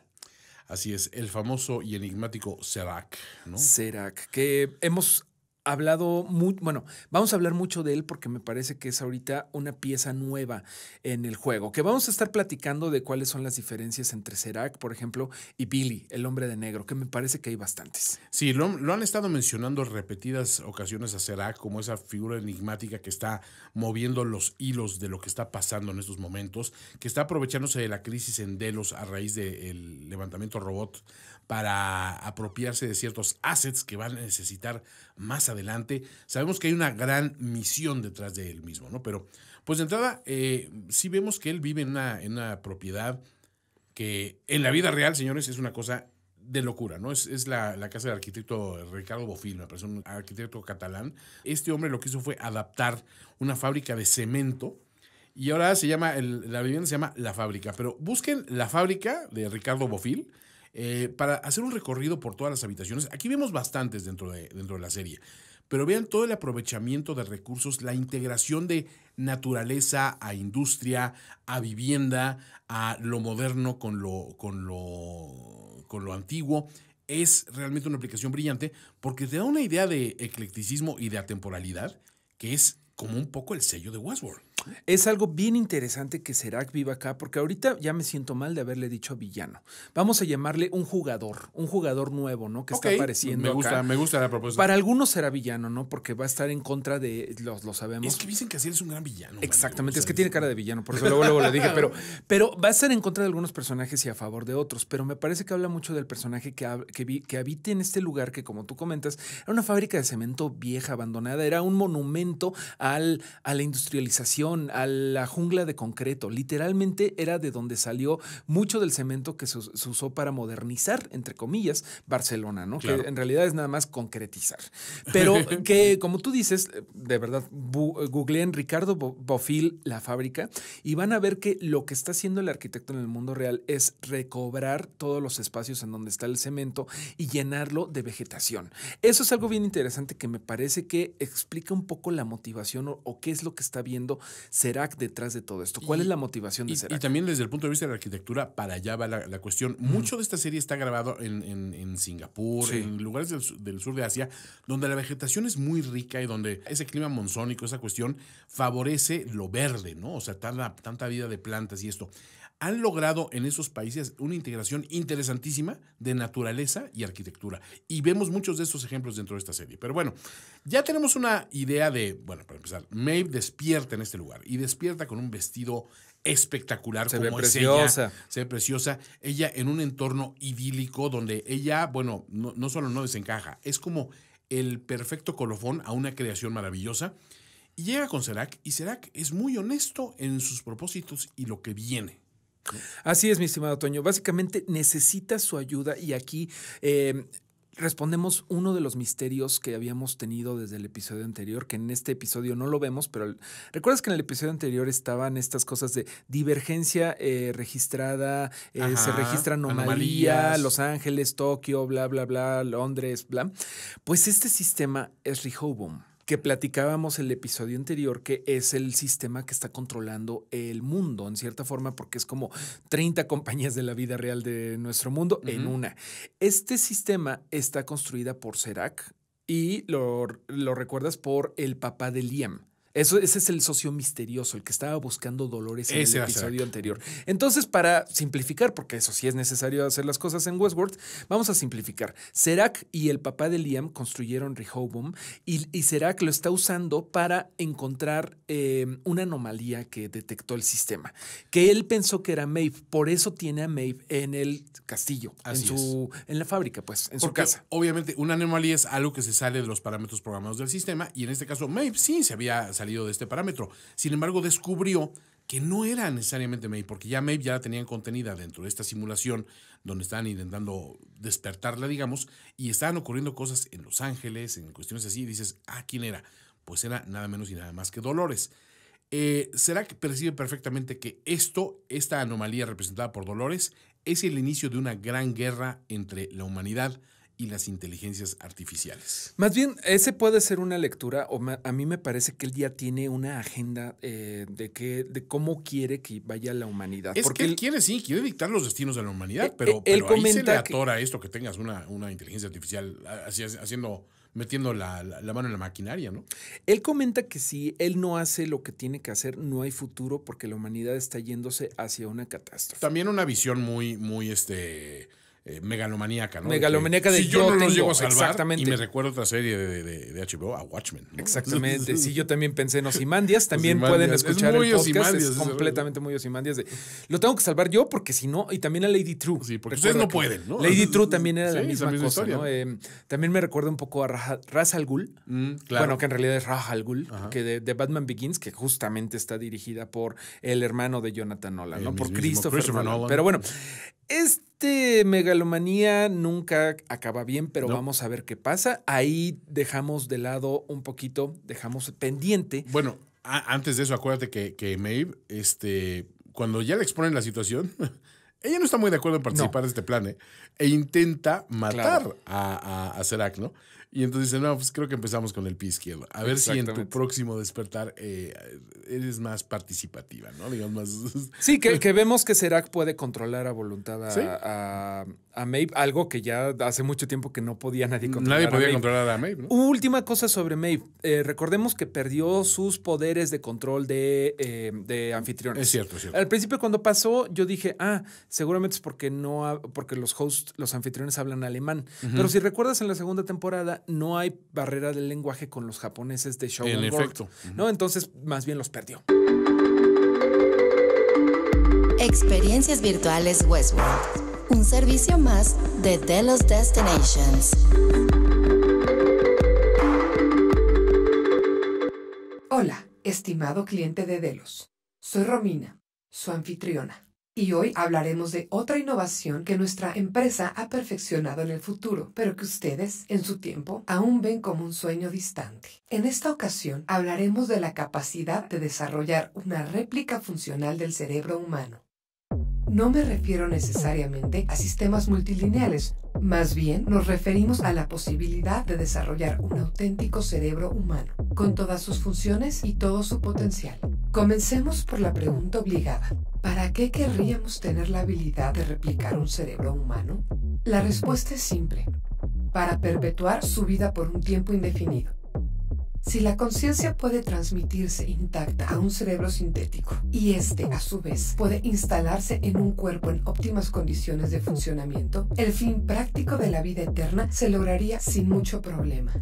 Así es, el famoso y enigmático Serac, ¿no? Serac, que hemos hablado muy, bueno, vamos a hablar mucho de él porque me parece que es ahorita una pieza nueva en el juego, que vamos a estar platicando de cuáles son las diferencias entre Serac, por ejemplo, y Billy, el hombre de negro, que me parece que hay bastantes. Sí, lo, lo han estado mencionando repetidas ocasiones a Serac como esa figura enigmática que está moviendo los hilos de lo que está pasando en estos momentos, que está aprovechándose de la crisis en Delos a raíz del levantamiento robot para apropiarse de ciertos assets que van a necesitar más adelante. Sabemos que hay una gran misión detrás de él mismo, ¿no? Pero, pues de entrada, eh, sí vemos que él vive en una, en una propiedad que en la vida real, señores, es una cosa de locura, ¿no? Es, es la, la casa del arquitecto Ricardo Bofill, me parece, un arquitecto catalán. Este hombre lo que hizo fue adaptar una fábrica de cemento y ahora se llama, el, la vivienda se llama La Fábrica. Pero busquen La Fábrica de Ricardo Bofill, Eh, para hacer un recorrido por todas las habitaciones. Aquí vemos bastantes dentro de, dentro de la serie, pero vean todo el aprovechamiento de recursos, la integración de naturaleza a industria, a vivienda, a lo moderno con lo, con lo, con lo antiguo. Es realmente una aplicación brillante porque te da una idea de eclecticismo y de atemporalidad que es como un poco el sello de Westworld. Es algo bien interesante que Serac viva acá, porque ahorita ya me siento mal de haberle dicho villano. Vamos a llamarle un jugador, un jugador nuevo, ¿no? Que okay. está apareciendo. Me gusta, acá. me gusta la propuesta. Para algunos será villano, ¿no? Porque va a estar en contra de los, lo sabemos. Es que dicen que así es un gran villano. Exactamente, es que tiene cara de villano, por eso luego, luego lo dije, pero, pero va a estar en contra de algunos personajes y a favor de otros. Pero me parece que habla mucho del personaje que, que, que habita en este lugar que, como tú comentas, era una fábrica de cemento vieja, abandonada, era un monumento al, a la industrialización, a la jungla de concreto. Literalmente era de donde salió mucho del cemento que se usó para modernizar, entre comillas, Barcelona, ¿no? Claro. Que en realidad es nada más concretizar. Pero que, como tú dices, de verdad, googleen Ricardo Bofill, La Fábrica, y van a ver que lo que está haciendo el arquitecto en el mundo real es recobrar todos los espacios en donde está el cemento y llenarlo de vegetación. Eso es algo bien interesante que me parece que explica un poco la motivación o, o qué es lo que está viendo Serac detrás de todo esto. ¿Cuál y, es la motivación de y, Serac? Y también desde el punto de vista de la arquitectura, para allá va la, la cuestión. Mm. Mucho de esta serie está grabado en, en, en Singapur, sí. en lugares del, del sur de Asia, donde la vegetación es muy rica y donde ese clima monzónico, esa cuestión, favorece lo verde, ¿no? O sea, tanta, tanta vida de plantas y esto. Han logrado en esos países una integración interesantísima de naturaleza y arquitectura. Y vemos muchos de estos ejemplos dentro de esta serie. Pero bueno, ya tenemos una idea de, bueno, para empezar, Maeve despierta en este lugar y despierta con un vestido espectacular. Se como ve preciosa. Ella, se ve preciosa. Ella en un entorno idílico donde ella, bueno, no, no solo no desencaja, es como el perfecto colofón a una creación maravillosa. Y llega con Serac y Serac es muy honesto en sus propósitos y lo que viene. Así es, mi estimado Toño. Básicamente necesita su ayuda y aquí eh, respondemos uno de los misterios que habíamos tenido desde el episodio anterior, que en este episodio no lo vemos, pero el, ¿recuerdas que en el episodio anterior estaban estas cosas de divergencia eh, registrada, eh, Ajá, se registra anomalía, anomalías. Los Ángeles, Tokio, bla, bla, bla, Londres, bla? Pues este sistema es Rehoboam, que platicábamos el episodio anterior, que es el sistema que está controlando el mundo, en cierta forma, porque es como treinta compañías de la vida real de nuestro mundo, uh-huh, en una. Este sistema está construida por Serac y lo, lo recuerdas por el papá de Liam. Eso, ese es el socio misterioso, el que estaba buscando Dolores en ese el episodio Serac. anterior. Entonces, para simplificar, porque eso sí es necesario hacer las cosas en Westworld, vamos a simplificar. Serac y el papá de Liam construyeron Rehoboam y, y Serac lo está usando para encontrar eh, una anomalía que detectó el sistema, que él pensó que era Maeve. Por eso tiene a Maeve en el castillo, Así en, su, en la fábrica, pues, en porque su casa. Obviamente, una anomalía es algo que se sale de los parámetros programados del sistema y en este caso Maeve sí se había salido de este parámetro. Sin embargo, descubrió que no era necesariamente Maeve, porque ya Maeve ya la tenían contenida dentro de esta simulación donde estaban intentando despertarla, digamos, y estaban ocurriendo cosas en Los Ángeles, en cuestiones así, y dices, ah, ¿quién era? Pues era nada menos y nada más que Dolores. Eh, ¿Será que percibe perfectamente que esto, esta anomalía representada por Dolores, es el inicio de una gran guerra entre la humanidad y las inteligencias artificiales? Más bien, ese puede ser una lectura, o a mí me parece que él ya tiene una agenda eh, de que, de cómo quiere que vaya la humanidad. Es porque que él, él quiere, sí, quiere dictar los destinos de la humanidad, pero, él, pero él ahí se le atora que, esto, que tengas una, una inteligencia artificial así, haciendo... metiendo la, la, la mano en la maquinaria, ¿no? Él comenta que si él no hace lo que tiene que hacer, no hay futuro porque la humanidad está yéndose hacia una catástrofe. También una visión muy, muy, este... Eh, megalomaníaca, ¿no? Megalomaníaca de, de si yo, yo no tengo, los llego a salvar. Exactamente. Y me recuerdo otra serie de, de, de H B O, a Watchmen, ¿no? Exactamente. Sí, yo también pensé en Ozymandias. También Ozymandias. Pueden escuchar es el podcast. Es completamente muy Ozymandias. De, lo tengo que salvar yo porque si no... Y también a Lady True. Sí, porque ustedes no pueden, ¿no? Lady True también era sí, la misma, misma cosa, ¿no? Eh, también me recuerda un poco a Ra's, Ra's al Ghul. Mm, claro. Bueno, que en realidad es Ra's al Ghul, que de, de Batman Begins, que justamente está dirigida por el hermano de Jonathan Nolan, el ¿no? Por Christopher, Christopher Nolan. Nolan. Pero bueno, es... Este megalomanía nunca acaba bien, pero no. Vamos a ver qué pasa. Ahí dejamos de lado un poquito, dejamos pendiente. Bueno, antes de eso, acuérdate que, que Maeve, este, cuando ya le exponen la situación, ella no está muy de acuerdo en participar no. de este plan, ¿eh? E intenta matar claro. a, a, a Serac, ¿no? Y entonces dice, no, pues creo que empezamos con el pie izquierdo. A ver si en tu próximo despertar eh, eres más participativa, ¿no? Digamos más... Sí, que, que vemos que Serac puede controlar a voluntad a, ¿Sí? a, a Maeve, algo que ya hace mucho tiempo que no podía nadie controlar Nadie podía a Maeve. controlar a Maeve, ¿no? Última cosa sobre Maeve. Eh, recordemos que perdió sus poderes de control de, eh, de anfitriones. Es cierto, es cierto. Al principio cuando pasó, yo dije, ah, seguramente es porque, no, porque los hosts, los anfitriones hablan alemán. Uh-huh. Pero si recuerdas en la segunda temporada, no hay barrera del lenguaje con los japoneses de Shogun World. En efecto. ¿No? Entonces, más bien los perdió. Experiencias virtuales Westworld. Un servicio más de Delos Destinations. Hola, estimado cliente de Delos. Soy Romina, su anfitriona. Y hoy hablaremos de otra innovación que nuestra empresa ha perfeccionado en el futuro, pero que ustedes, en su tiempo, aún ven como un sueño distante. En esta ocasión, hablaremos de la capacidad de desarrollar una réplica funcional del cerebro humano. No me refiero necesariamente a sistemas multilineales, más bien nos referimos a la posibilidad de desarrollar un auténtico cerebro humano, con todas sus funciones y todo su potencial. Comencemos por la pregunta obligada. ¿Para qué querríamos tener la habilidad de replicar un cerebro humano? La respuesta es simple. Para perpetuar su vida por un tiempo indefinido. Si la conciencia puede transmitirse intacta a un cerebro sintético y este, a su vez, puede instalarse en un cuerpo en óptimas condiciones de funcionamiento, el fin práctico de la vida eterna se lograría sin mucho problema.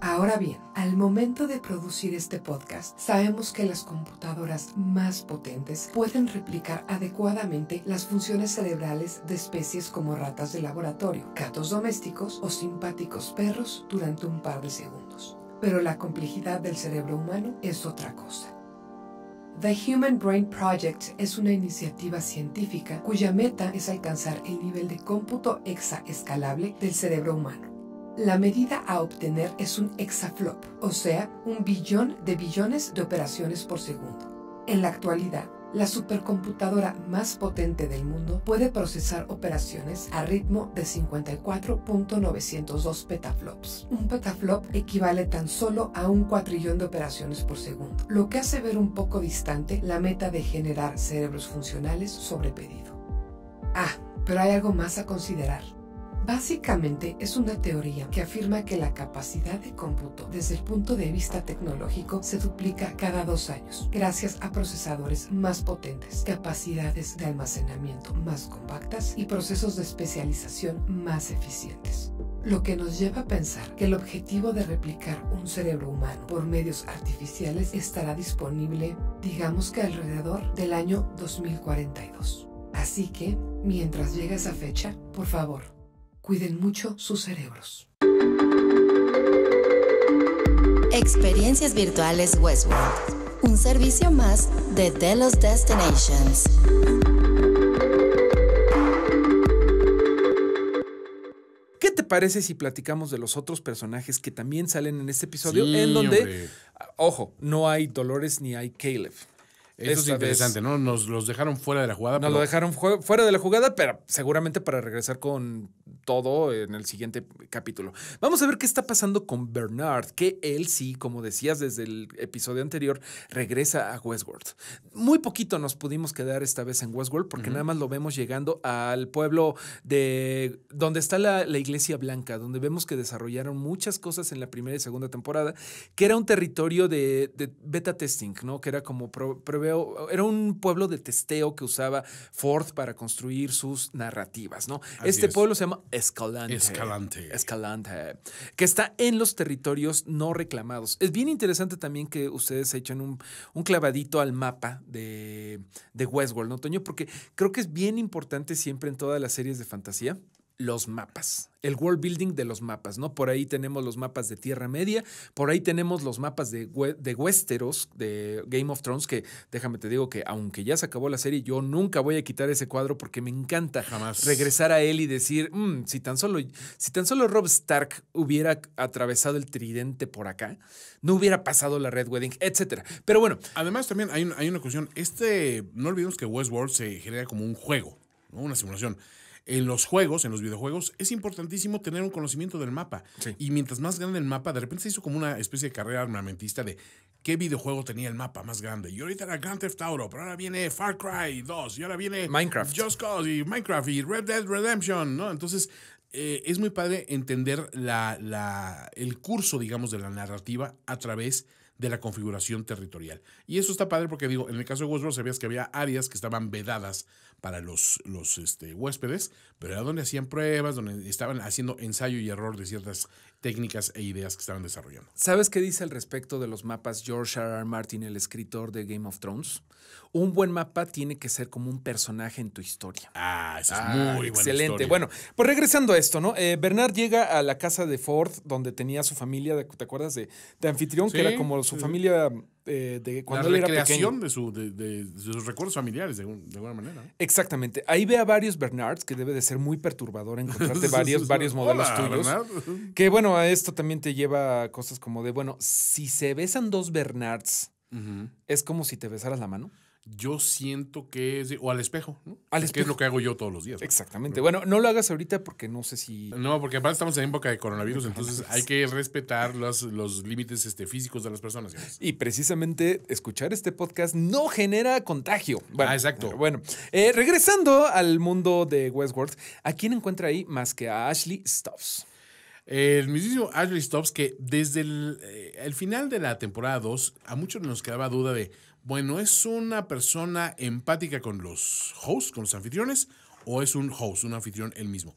Ahora bien, al momento de producir este podcast, sabemos que las computadoras más potentes pueden replicar adecuadamente las funciones cerebrales de especies como ratas de laboratorio, gatos domésticos o simpáticos perros durante un par de segundos. Pero la complejidad del cerebro humano es otra cosa. The Human Brain Project es una iniciativa científica cuya meta es alcanzar el nivel de cómputo hexaescalable del cerebro humano, la medida a obtener es un exaflop, o sea, un billón de billones de operaciones por segundo. En la actualidad, la supercomputadora más potente del mundo puede procesar operaciones a ritmo de cincuenta y cuatro punto novecientos dos petaflops. Un petaflop equivale tan solo a un cuatrillón de operaciones por segundo, lo que hace ver un poco distante la meta de generar cerebros funcionales sobre pedido. Ah, pero hay algo más a considerar. Básicamente es una teoría que afirma que la capacidad de cómputo desde el punto de vista tecnológico se duplica cada dos años gracias a procesadores más potentes, capacidades de almacenamiento más compactas y procesos de especialización más eficientes. Lo que nos lleva a pensar que el objetivo de replicar un cerebro humano por medios artificiales estará disponible, digamos que alrededor del año dos mil cuarenta y dos. Así que, mientras llega esa fecha, por favor, cuiden mucho sus cerebros. Experiencias virtuales Westworld, un servicio más de Delos Destinations. ¿Qué te parece si platicamos de los otros personajes que también salen en este episodio? Sí, en donde, hombre. Ojo, no hay Dolores ni hay Caleb. Eso es interesante, ¿no? Nos los dejaron fuera de la jugada. Nos pero... lo dejaron fu fuera de la jugada, pero seguramente para regresar con todo en el siguiente capítulo. Vamos a ver qué está pasando con Bernard, que él sí, como decías desde el episodio anterior, regresa a Westworld. Muy poquito nos pudimos quedar esta vez en Westworld porque uh-huh. nada más lo vemos llegando al pueblo de donde está la, la Iglesia Blanca, donde vemos que desarrollaron muchas cosas en la primera y segunda temporada, que era un territorio de, de beta testing, ¿no? Que era como pro, pro, era un pueblo de testeo que usaba Ford para construir sus narrativas, ¿no? Así este es. Pueblo se llama Escalante. Escalante. Escalante. Que está en los territorios no reclamados. Es bien interesante también que ustedes echen un, un clavadito al mapa de, de Westworld, ¿no, Toño? Porque creo que es bien importante siempre en todas las series de fantasía los mapas. El world building de los mapas, ¿no? Por ahí tenemos los mapas de Tierra Media, por ahí tenemos los mapas de, We de Westeros, de Game of Thrones, que déjame te digo que aunque ya se acabó la serie, yo nunca voy a quitar ese cuadro porque me encanta jamás regresar a él y decir, mmm, si, tan solo, si tan solo Robb Stark hubiera atravesado el tridente por acá, no hubiera pasado la Red Wedding, etcétera. Pero bueno. Además también hay, hay una cuestión, este, no olvidemos que Westworld se genera como un juego, ¿no? Una simulación. En los juegos, en los videojuegos, es importantísimo tener un conocimiento del mapa. Sí. Y mientras más grande el mapa, de repente se hizo como una especie de carrera armamentista de qué videojuego tenía el mapa más grande. Y ahorita era Grand Theft Auto, pero ahora viene Far Cry dos, y ahora viene Minecraft. Just Cause, y Minecraft, y Red Dead Redemption, ¿no? Entonces, eh, es muy padre entender la, la, el curso, digamos, de la narrativa a través de la configuración territorial. Y eso está padre porque, digo, en el caso de Westworld sabías que había áreas que estaban vedadas para los, los este, huéspedes, pero era donde hacían pruebas, donde estaban haciendo ensayo y error de ciertas técnicas e ideas que estaban desarrollando. ¿Sabes qué dice al respecto de los mapas George R R. Martin, el escritor de Game of Thrones? Un buen mapa tiene que ser como un personaje en tu historia. Ah, eso es ah, muy excelente. Buena historia. Bueno, pues regresando a esto, ¿no? Eh, Bernard llega a la casa de Ford, donde tenía su familia, de, ¿te acuerdas de, de anfitrión? Sí, que era como su sí. familia... Eh, de cuando la él recreación era de, su, de, de, de sus recuerdos familiares, de, un, de alguna manera. ¿Eh? Exactamente. Ahí ve a varios Bernards, que debe de ser muy perturbador encontrarte varios, varios modelos Hola, tuyos. Bernard. Que bueno, a esto también te lleva a cosas como de, bueno, si se besan dos Bernards, uh-huh. ¿es como si te besaras la mano? Yo siento que es... O al espejo, ¿no? Al espejo. Que es lo que hago yo todos los días. ¿No? Exactamente. Bueno, no lo hagas ahorita porque no sé si... No, porque aparte estamos en época de coronavirus, entonces hay que respetar los, los límites este, físicos de las personas. ¿Sí? Y precisamente escuchar este podcast no genera contagio. Bueno, ah, exacto. Bueno, eh, regresando al mundo de Westworld, ¿a quién encuentra ahí más que a Ashley Stubbs? El mismísimo Ashley Stubbs, que desde el, el final de la temporada dos a muchos nos quedaba duda de... Bueno, ¿es una persona empática con los hosts, con los anfitriones, o es un host, un anfitrión él mismo?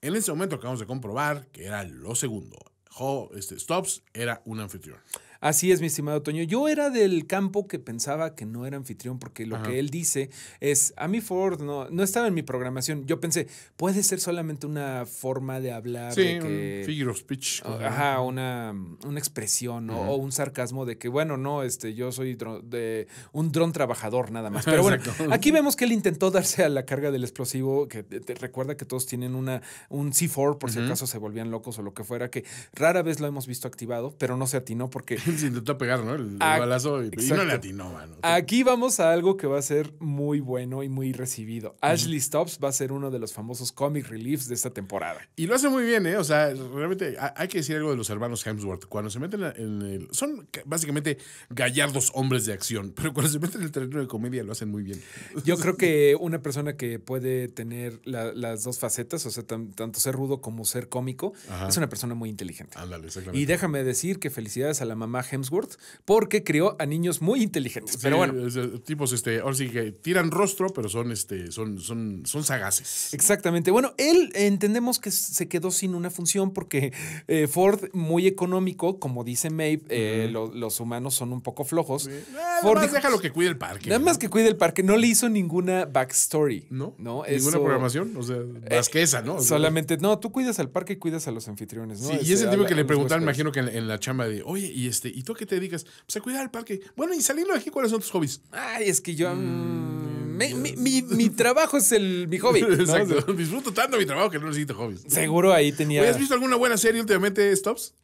En ese momento acabamos de comprobar que era lo segundo. Ho, este, Stubbs era un anfitrión. Así es, mi estimado Toño. Yo era del campo que pensaba que no era anfitrión, porque lo Ajá. que él dice es, a mí Ford no, no estaba en mi programación. Yo pensé, puede ser solamente una forma de hablar. Sí, de que, un figure of speech. O, ajá, una, una expresión, ¿no? O un sarcasmo de que, bueno, no, este yo soy dron, de, un dron trabajador nada más. Pero bueno, aquí vemos que él intentó darse a la carga del explosivo, que te, te recuerda que todos tienen una, un C cuatro, por Ajá. si acaso se volvían locos o lo que fuera, que rara vez lo hemos visto activado, pero no se atinó porque... Se intentó pegar, ¿no? El, a, el balazo y, y no le atinó, mano. Aquí vamos a algo que va a ser muy bueno y muy recibido. Uh-huh. Ashley Stubbs va a ser uno de los famosos comic reliefs de esta temporada. Y lo hace muy bien, ¿eh? O sea, realmente hay que decir algo de los hermanos Hemsworth. Cuando se meten en el... Son básicamente gallardos hombres de acción, pero cuando se meten en el terreno de comedia lo hacen muy bien. Yo creo que una persona que puede tener la, las dos facetas, o sea, tan, tanto ser rudo como ser cómico, Ajá. es una persona muy inteligente. Ándale, exactamente. Y déjame decir que felicidades a la mamá Hemsworth porque crió a niños muy inteligentes. Sí, pero bueno. Tipos, este, ahora sí que tiran rostro, pero son, este, son, son, son sagaces. Exactamente. Bueno, él entendemos que se quedó sin una función porque eh, Ford, muy económico, como dice Maeve, eh, uh-huh. lo, los humanos son un poco flojos. Sí. Eh, Ford dijo, déjalo que cuide el parque. Nada más que cuide el parque. No le hizo ninguna backstory. No. ¿No? Ninguna Eso, programación. O sea, más eh, que esa, ¿no? O sea, solamente, no, tú cuidas al parque y cuidas a los anfitriones, ¿no? Sí, este, y es el tipo que le preguntaron, imagino que en, en la chamba de, oye, y este, ¿y tú a qué te dedicas? Pues a cuidar el parque. Bueno, y saliendo de aquí, ¿cuáles son tus hobbies? Ay, es que yo... Mm. Mi, mi, mi, mi trabajo es el, mi hobby. ¿No? Exacto. Disfruto tanto mi trabajo que no necesito hobbies. Seguro ahí tenía... Oye, ¿has visto alguna buena serie últimamente, Stubbs?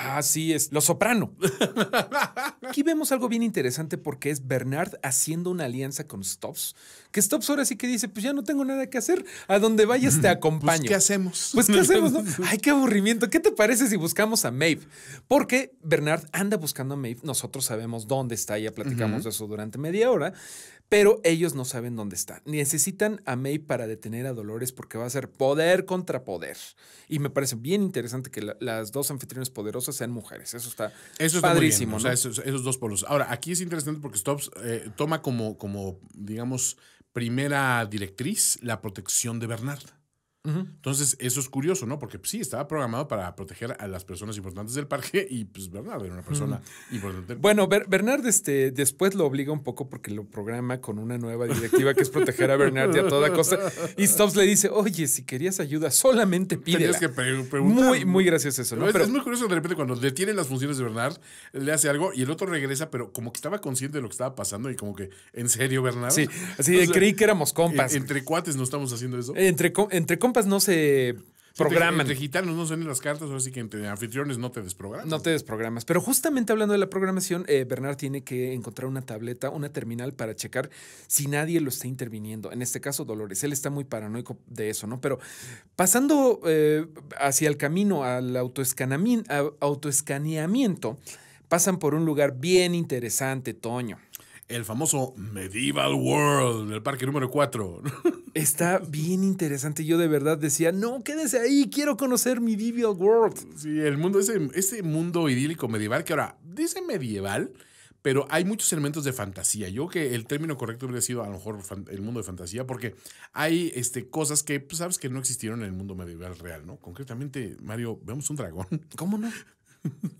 Ah, sí, es Lo Soprano. Aquí vemos algo bien interesante porque es Bernard haciendo una alianza con Stubbs. Que Stubbs ahora sí que dice, pues ya no tengo nada que hacer. A donde vayas te acompaño. Pues, ¿qué hacemos? Pues, ¿qué hacemos? ¿No? Ay, qué aburrimiento. ¿Qué te parece si buscamos a Maeve? Porque Bernard anda buscando a Maeve. Nosotros sabemos dónde está. Ya platicamos uh-huh. de eso durante media hora. Pero ellos no saben dónde está. Necesitan a Maeve para detener a Dolores porque va a ser poder contra poder. Y me parece bien interesante que la, las dos anfitriones poderosas sean mujeres. Eso está, eso está padrísimo, muy bien. ¿No? O sea, esos, esos dos polos. Ahora, aquí es interesante porque Stubbs eh, toma como, como, digamos, primera directriz la protección de Bernard. Uh-huh. Entonces, eso es curioso, ¿no? Porque pues, sí, estaba programado para proteger a las personas importantes del parque y pues Bernard era una persona uh-huh. importante. Bueno, Ber Bernard este, después lo obliga un poco porque lo programa con una nueva directiva que es proteger a Bernard y a toda costa. Y Stubbs le dice, oye, si querías ayuda, solamente pídela. Tenías que preguntar. Muy, muy gracioso eso, ¿no? Pero, pero es muy curioso de repente cuando detienen las funciones de Bernard, le hace algo y el otro regresa, pero como que estaba consciente de lo que estaba pasando y como que, ¿en serio, Bernard? Sí, así o sea, creí que éramos compas. Entre cuates no estamos haciendo eso. Entre, entre compas no se programan. Entre gitanos no salen las cartas, así que entre anfitriones no te desprogramas. No te desprogramas. Pero justamente hablando de la programación, eh, Bernard tiene que encontrar una tableta, una terminal para checar si nadie lo está interviniendo. En este caso, Dolores. Él está muy paranoico de eso, ¿no? Pero pasando eh, hacia el camino al autoescaneamiento, pasan por un lugar bien interesante, Toño. El famoso Medieval World, el parque número cuatro. Está bien interesante. Yo de verdad decía, no, quédese ahí, quiero conocer Medieval World. Sí, el mundo, ese, ese mundo idílico medieval, que ahora dice medieval, pero hay muchos elementos de fantasía. Yo creo que el término correcto hubiera sido a lo mejor el mundo de fantasía, porque hay este, cosas que, pues, sabes, que no existieron en el mundo medieval real, ¿no? Concretamente, Mario, vemos un dragón. ¿Cómo no?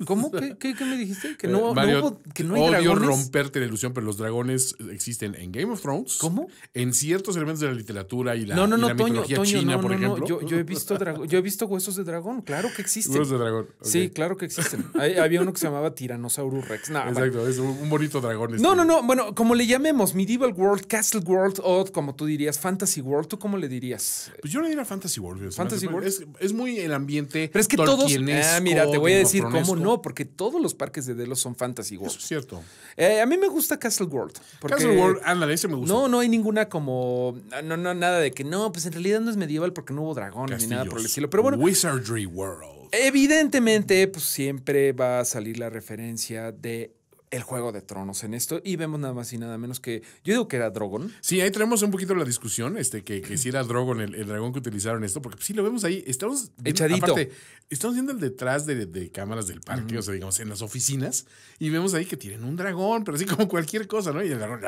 ¿Cómo? ¿Qué, qué, qué me dijiste? Que no, Mario, no hubo, que no hay odio dragones. Romperte la ilusión, pero los dragones existen en Game of Thrones. ¿Cómo? En ciertos elementos de la literatura y la, no, no, y no, la Toño, mitología Toño, china, no, por no, ejemplo. No, yo, yo, he visto yo he visto huesos de dragón, claro que existen. Huesos de dragón. Okay. Sí, claro que existen. Hay, había uno que se llamaba Tyrannosaurus Rex. No, exacto, bueno. Es un bonito dragón. Este. No, no, no. Bueno, como le llamemos, Medieval World, Castle World, o como tú dirías, Fantasy World, ¿tú cómo le dirías? Pues yo le diría Fantasy World. Fantasy World. Es, es muy el ambiente. Pero es que todos. Ah, mira, te voy a decir. ¿Cómo no? Porque todos los parques de Delos son Fantasy World. Eso es cierto. Eh, a mí me gusta Castle World. Castle World, ándale, ese me gusta. No, no hay ninguna como... No, no, nada de que no, pues en realidad no es medieval porque no hubo dragones Castillos. Ni nada por el estilo. Pero bueno... Wizardry World. Evidentemente, pues siempre va a salir la referencia de... El Juego de Tronos en esto, y vemos nada más y nada menos que, yo digo que era Drogon. Sí, ahí tenemos un poquito la discusión, este que, que si era Drogon el, el dragón que utilizaron esto, porque pues, sí lo vemos ahí, estamos viendo, echadito. Aparte, estamos viendo el detrás de, de cámaras del parque, uh-huh. o sea, digamos, en las oficinas, y vemos ahí que tienen un dragón, pero así como cualquier cosa, ¿no? Y el dragón...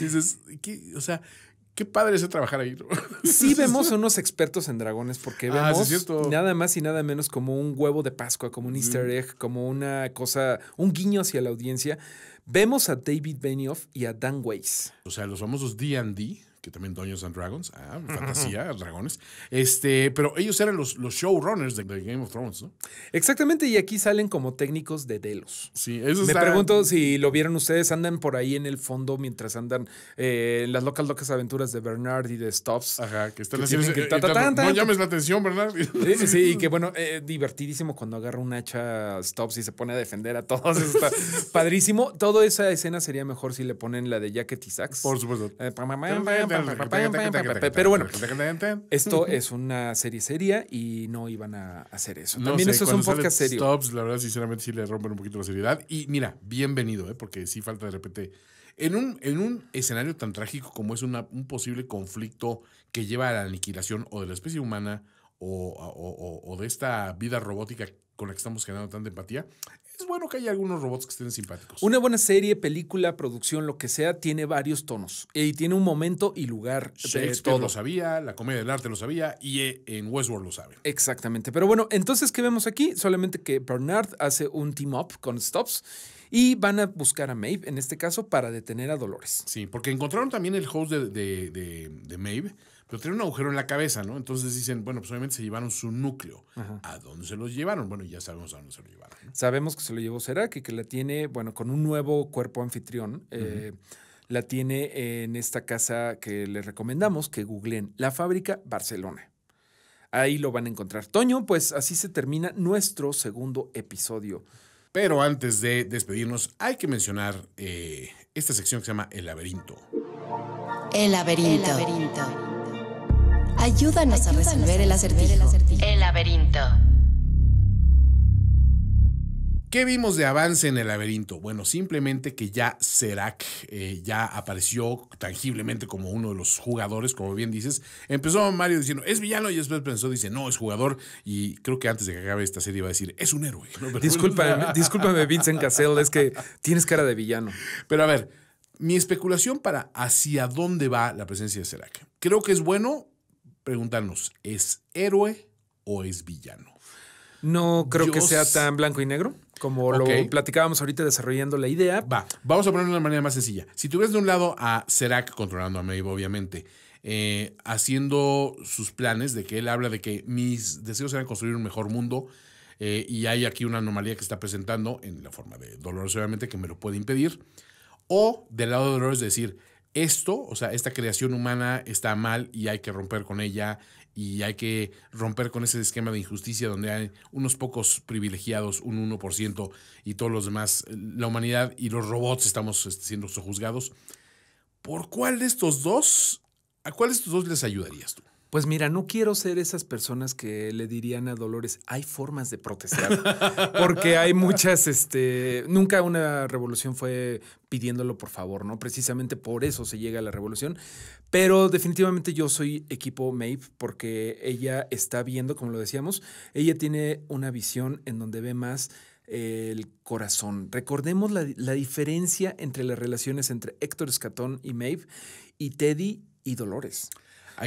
dices, ¿qué? O sea... Qué padre es trabajar ahí. Sí, vemos unos expertos en dragones, porque ah, vemos sí, nada más y nada menos como un huevo de Pascua, como un easter egg, mm. como una cosa, un guiño hacia la audiencia. Vemos a David Benioff y a Dan Weiss. O sea, los famosos D and D, que también Dungeons and Dragons, ah, fantasía, uh-huh. dragones. Este, pero ellos eran los, los showrunners de, de Game of Thrones, ¿no? Exactamente, y aquí salen como técnicos de Delos. Sí, esos Me eran... pregunto si lo vieron ustedes, andan por ahí en el fondo mientras andan eh, en las locas, locas aventuras de Bernard y de Stubbs. Ajá, que están haciendo... Eh, no llames la atención, Bernard. Sí, sí, sí, y que bueno, eh, divertidísimo cuando agarra un hacha Stubbs y se pone a defender a todos. Está padrísimo. Toda esa escena sería mejor si le ponen la de Jacket y Sax. Por supuesto. Eh, Pero bueno, esto es una serie seria y no iban a hacer eso. No También sé, esto es un podcast serio. Stops, la verdad, sinceramente, sí le rompen un poquito la seriedad. Y mira, bienvenido, ¿eh? Porque sí falta de repente... En un, en un escenario tan trágico como es una, un posible conflicto que lleva a la aniquilación o de la especie humana o, o, o, o de esta vida robótica con la que estamos generando tanta empatía... Es bueno que haya algunos robots que estén simpáticos. Una buena serie, película, producción, lo que sea, tiene varios tonos. Y tiene un momento y lugar. Shakespeare lo sabía, la comedia del arte lo sabía y en Westworld lo saben. Exactamente. Pero bueno, entonces, ¿qué vemos aquí? Solamente que Bernard hace un team-up con Stubbs y van a buscar a Maeve, en este caso, para detener a Dolores. Sí, porque encontraron también el host de, de, de, de Maeve, pero tiene un agujero en la cabeza, ¿no? Entonces dicen, bueno, pues obviamente se llevaron su núcleo. Ajá. ¿A dónde se los llevaron? Bueno, ya sabemos a dónde se lo llevaron, ¿no? Sabemos que se lo llevó Serac y que la tiene, bueno, con un nuevo cuerpo anfitrión. Uh-huh. eh, la tiene en esta casa que les recomendamos que googleen, La Fábrica, Barcelona. Ahí lo van a encontrar. Toño, pues así se termina nuestro segundo episodio. Pero antes de despedirnos, hay que mencionar eh, esta sección que se llama El Laberinto. El Laberinto. El Laberinto. Ayúdanos, Ayúdanos a resolver el acertijo. el acertijo. El laberinto. ¿Qué vimos de avance en el laberinto? Bueno, simplemente que ya Serac eh, ya apareció tangiblemente como uno de los jugadores, como bien dices. Empezó Mario diciendo, es villano, y después pensó, dice, no, es jugador. Y creo que antes de que acabe esta serie iba a decir, es un héroe. No, discúlpame, discúlpame, Vincent Cassell, es que tienes cara de villano. Pero a ver, mi especulación para hacia dónde va la presencia de Serac. Creo que es bueno... preguntarnos, ¿es héroe o es villano? No creo Yo que sea tan blanco y negro como okay. lo platicábamos ahorita desarrollando la idea. Va, vamos a ponerlo de una manera más sencilla. Si tuvieras de un lado a Serac controlando a Maeve, obviamente, eh, haciendo sus planes de que él habla de que mis deseos eran construir un mejor mundo, eh, y hay aquí una anomalía que está presentando en la forma de Dolores, obviamente, que me lo puede impedir. O del lado de Dolores decir... Esto, o sea, esta creación humana está mal y hay que romper con ella y hay que romper con ese esquema de injusticia donde hay unos pocos privilegiados, un uno por ciento y todos los demás, la humanidad y los robots estamos siendo sojuzgados. ¿Por cuál de estos dos, a cuál de estos dos les ayudarías tú? Pues mira, no quiero ser esas personas que le dirían a Dolores, hay formas de protestar, porque hay muchas, este, nunca una revolución fue pidiéndolo por favor, ¿no? Precisamente por eso se llega a la revolución, pero definitivamente yo soy equipo Maeve porque ella está viendo, como lo decíamos, ella tiene una visión en donde ve más el corazón. Recordemos la, la diferencia entre las relaciones entre Héctor Escatón y Maeve y Teddy y Dolores.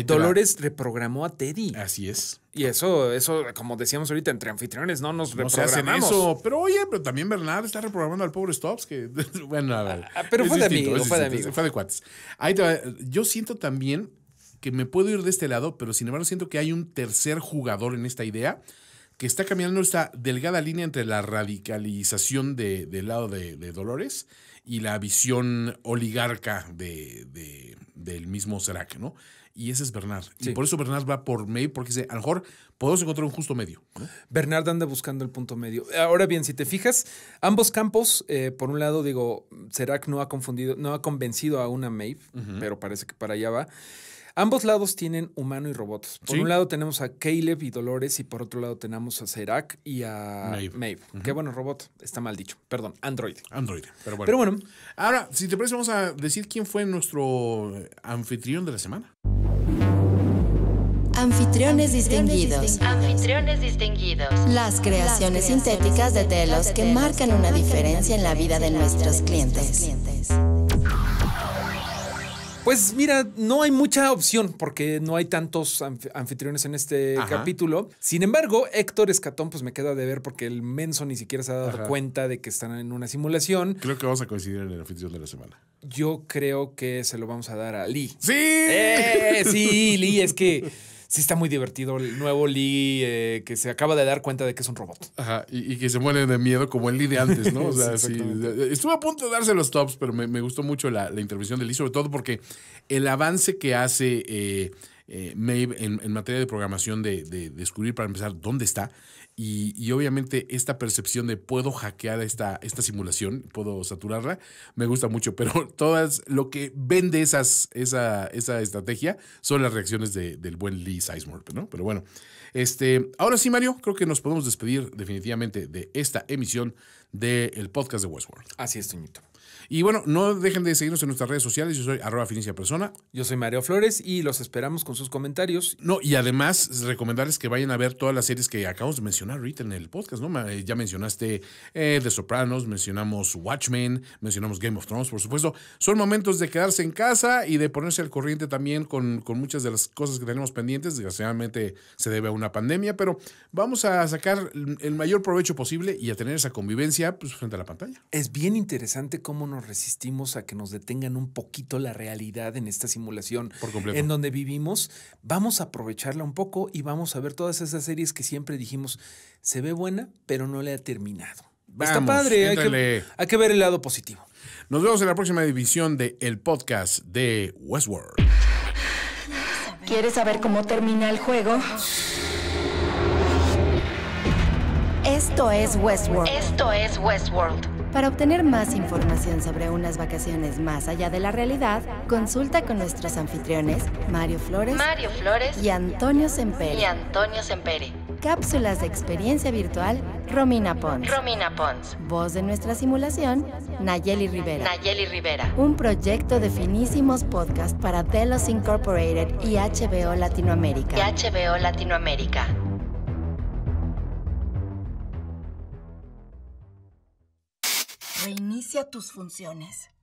Dolores va. reprogramó a Teddy. Así es. Y eso, eso, como decíamos ahorita, entre anfitriones, no nos no reprogramamos. Se hacen eso. Pero oye, pero también Bernard está reprogramando al pobre Stubbs, que bueno, a ver. Ah, pero fue de distinto, amigo, fue de amigo. Fue de cuates. Ahí te va. Yo siento también que me puedo ir de este lado, pero sin embargo siento que hay un tercer jugador en esta idea que está caminando esta delgada línea entre la radicalización de, del lado de, de Dolores y la visión oligarca de, de, del mismo Serac, ¿no? Y ese es Bernard. Sí. Y por eso Bernard va por Maeve, porque dice, a lo mejor podemos encontrar un justo medio, ¿no? Bernard anda buscando el punto medio. Ahora bien, si te fijas, ambos campos, eh, por un lado, digo, Serac no ha confundido, no ha convencido a una Maeve, uh-huh. pero parece que para allá va. Ambos lados tienen humano y robots. Por ¿Sí? un lado tenemos a Caleb y Dolores y por otro lado tenemos a Serac y a Maeve. Maeve. Uh-huh. Qué bueno, robot. Está mal dicho. Perdón, Android. Android, pero bueno. Pero bueno. Ahora, si te parece, vamos a decir quién fue nuestro anfitrión de la semana. Anfitriones distinguidos. Anfitriones distinguidos. Las creaciones sintéticas de Delos que marcan una diferencia en la vida de nuestros clientes. Pues mira, no hay mucha opción porque no hay tantos anf anfitriones en este Ajá. capítulo. Sin embargo, Héctor Escatón pues me queda de ver porque el menso ni siquiera se ha dado Ajá. cuenta de que están en una simulación. Creo que vamos a coincidir en el anfitrión de la semana. Yo creo que se lo vamos a dar a Lee. ¡Sí! Eh, sí, Lee, es que... Sí está muy divertido el nuevo Lee eh, que se acaba de dar cuenta de que es un robot. Ajá, y, y que se muere de miedo como el Lee de antes, ¿no? O sea, sí, sí, estuve a punto de darse los tops, pero me, me gustó mucho la, la intervención de Lee, sobre todo porque el avance que hace eh, eh, Maeve en, en materia de programación de, de descubrir para empezar dónde está. Y, y obviamente esta percepción de puedo hackear esta, esta simulación, puedo saturarla, me gusta mucho, pero todas lo que vende esas, esa, esa estrategia son las reacciones de, del buen Lee Sizemore, ¿no? Pero bueno, este, ahora sí, Mario, creo que nos podemos despedir definitivamente de esta emisión del podcast de Westworld. Así es, Toñito. Y bueno, no dejen de seguirnos en nuestras redes sociales. Yo soy arroba Finicia Persona. Yo soy Mario Flores y los esperamos con sus comentarios. No, y además recomendarles que vayan a ver todas las series que acabamos de mencionar ahorita en el podcast, ¿no? Ya mencionaste eh, The Sopranos, mencionamos Watchmen, mencionamos Game of Thrones, por supuesto. Son momentos de quedarse en casa y de ponerse al corriente también con, con muchas de las cosas que tenemos pendientes. Desgraciadamente se debe a una pandemia, pero vamos a sacar el mayor provecho posible y a tener esa convivencia pues, frente a la pantalla. Es bien interesante cómo nos resistimos a que nos detengan un poquito la realidad en esta simulación por completo en donde vivimos. Vamos a aprovecharla un poco y vamos a ver todas esas series que siempre dijimos se ve buena, pero no le ha terminado. Vamos, está padre, hay que, hay que ver el lado positivo. Nos vemos en la próxima edición de El Podcast de Westworld. ¿Quieres saber cómo termina el juego? Esto es Westworld. Esto es Westworld. Para obtener más información sobre unas vacaciones más allá de la realidad, consulta con nuestros anfitriones Mario Flores, Mario Flores y Antonio Emperre. Y Antonio Emperre. Cápsulas de experiencia virtual Romina Pons. Romina Pons. Voz de nuestra simulación Nayeli Rivera. Nayeli Rivera. Un proyecto de Finísimos Podcast para Delos Incorporated y H B O Latinoamérica. Y H B O Latinoamérica. Reinicia tus funciones.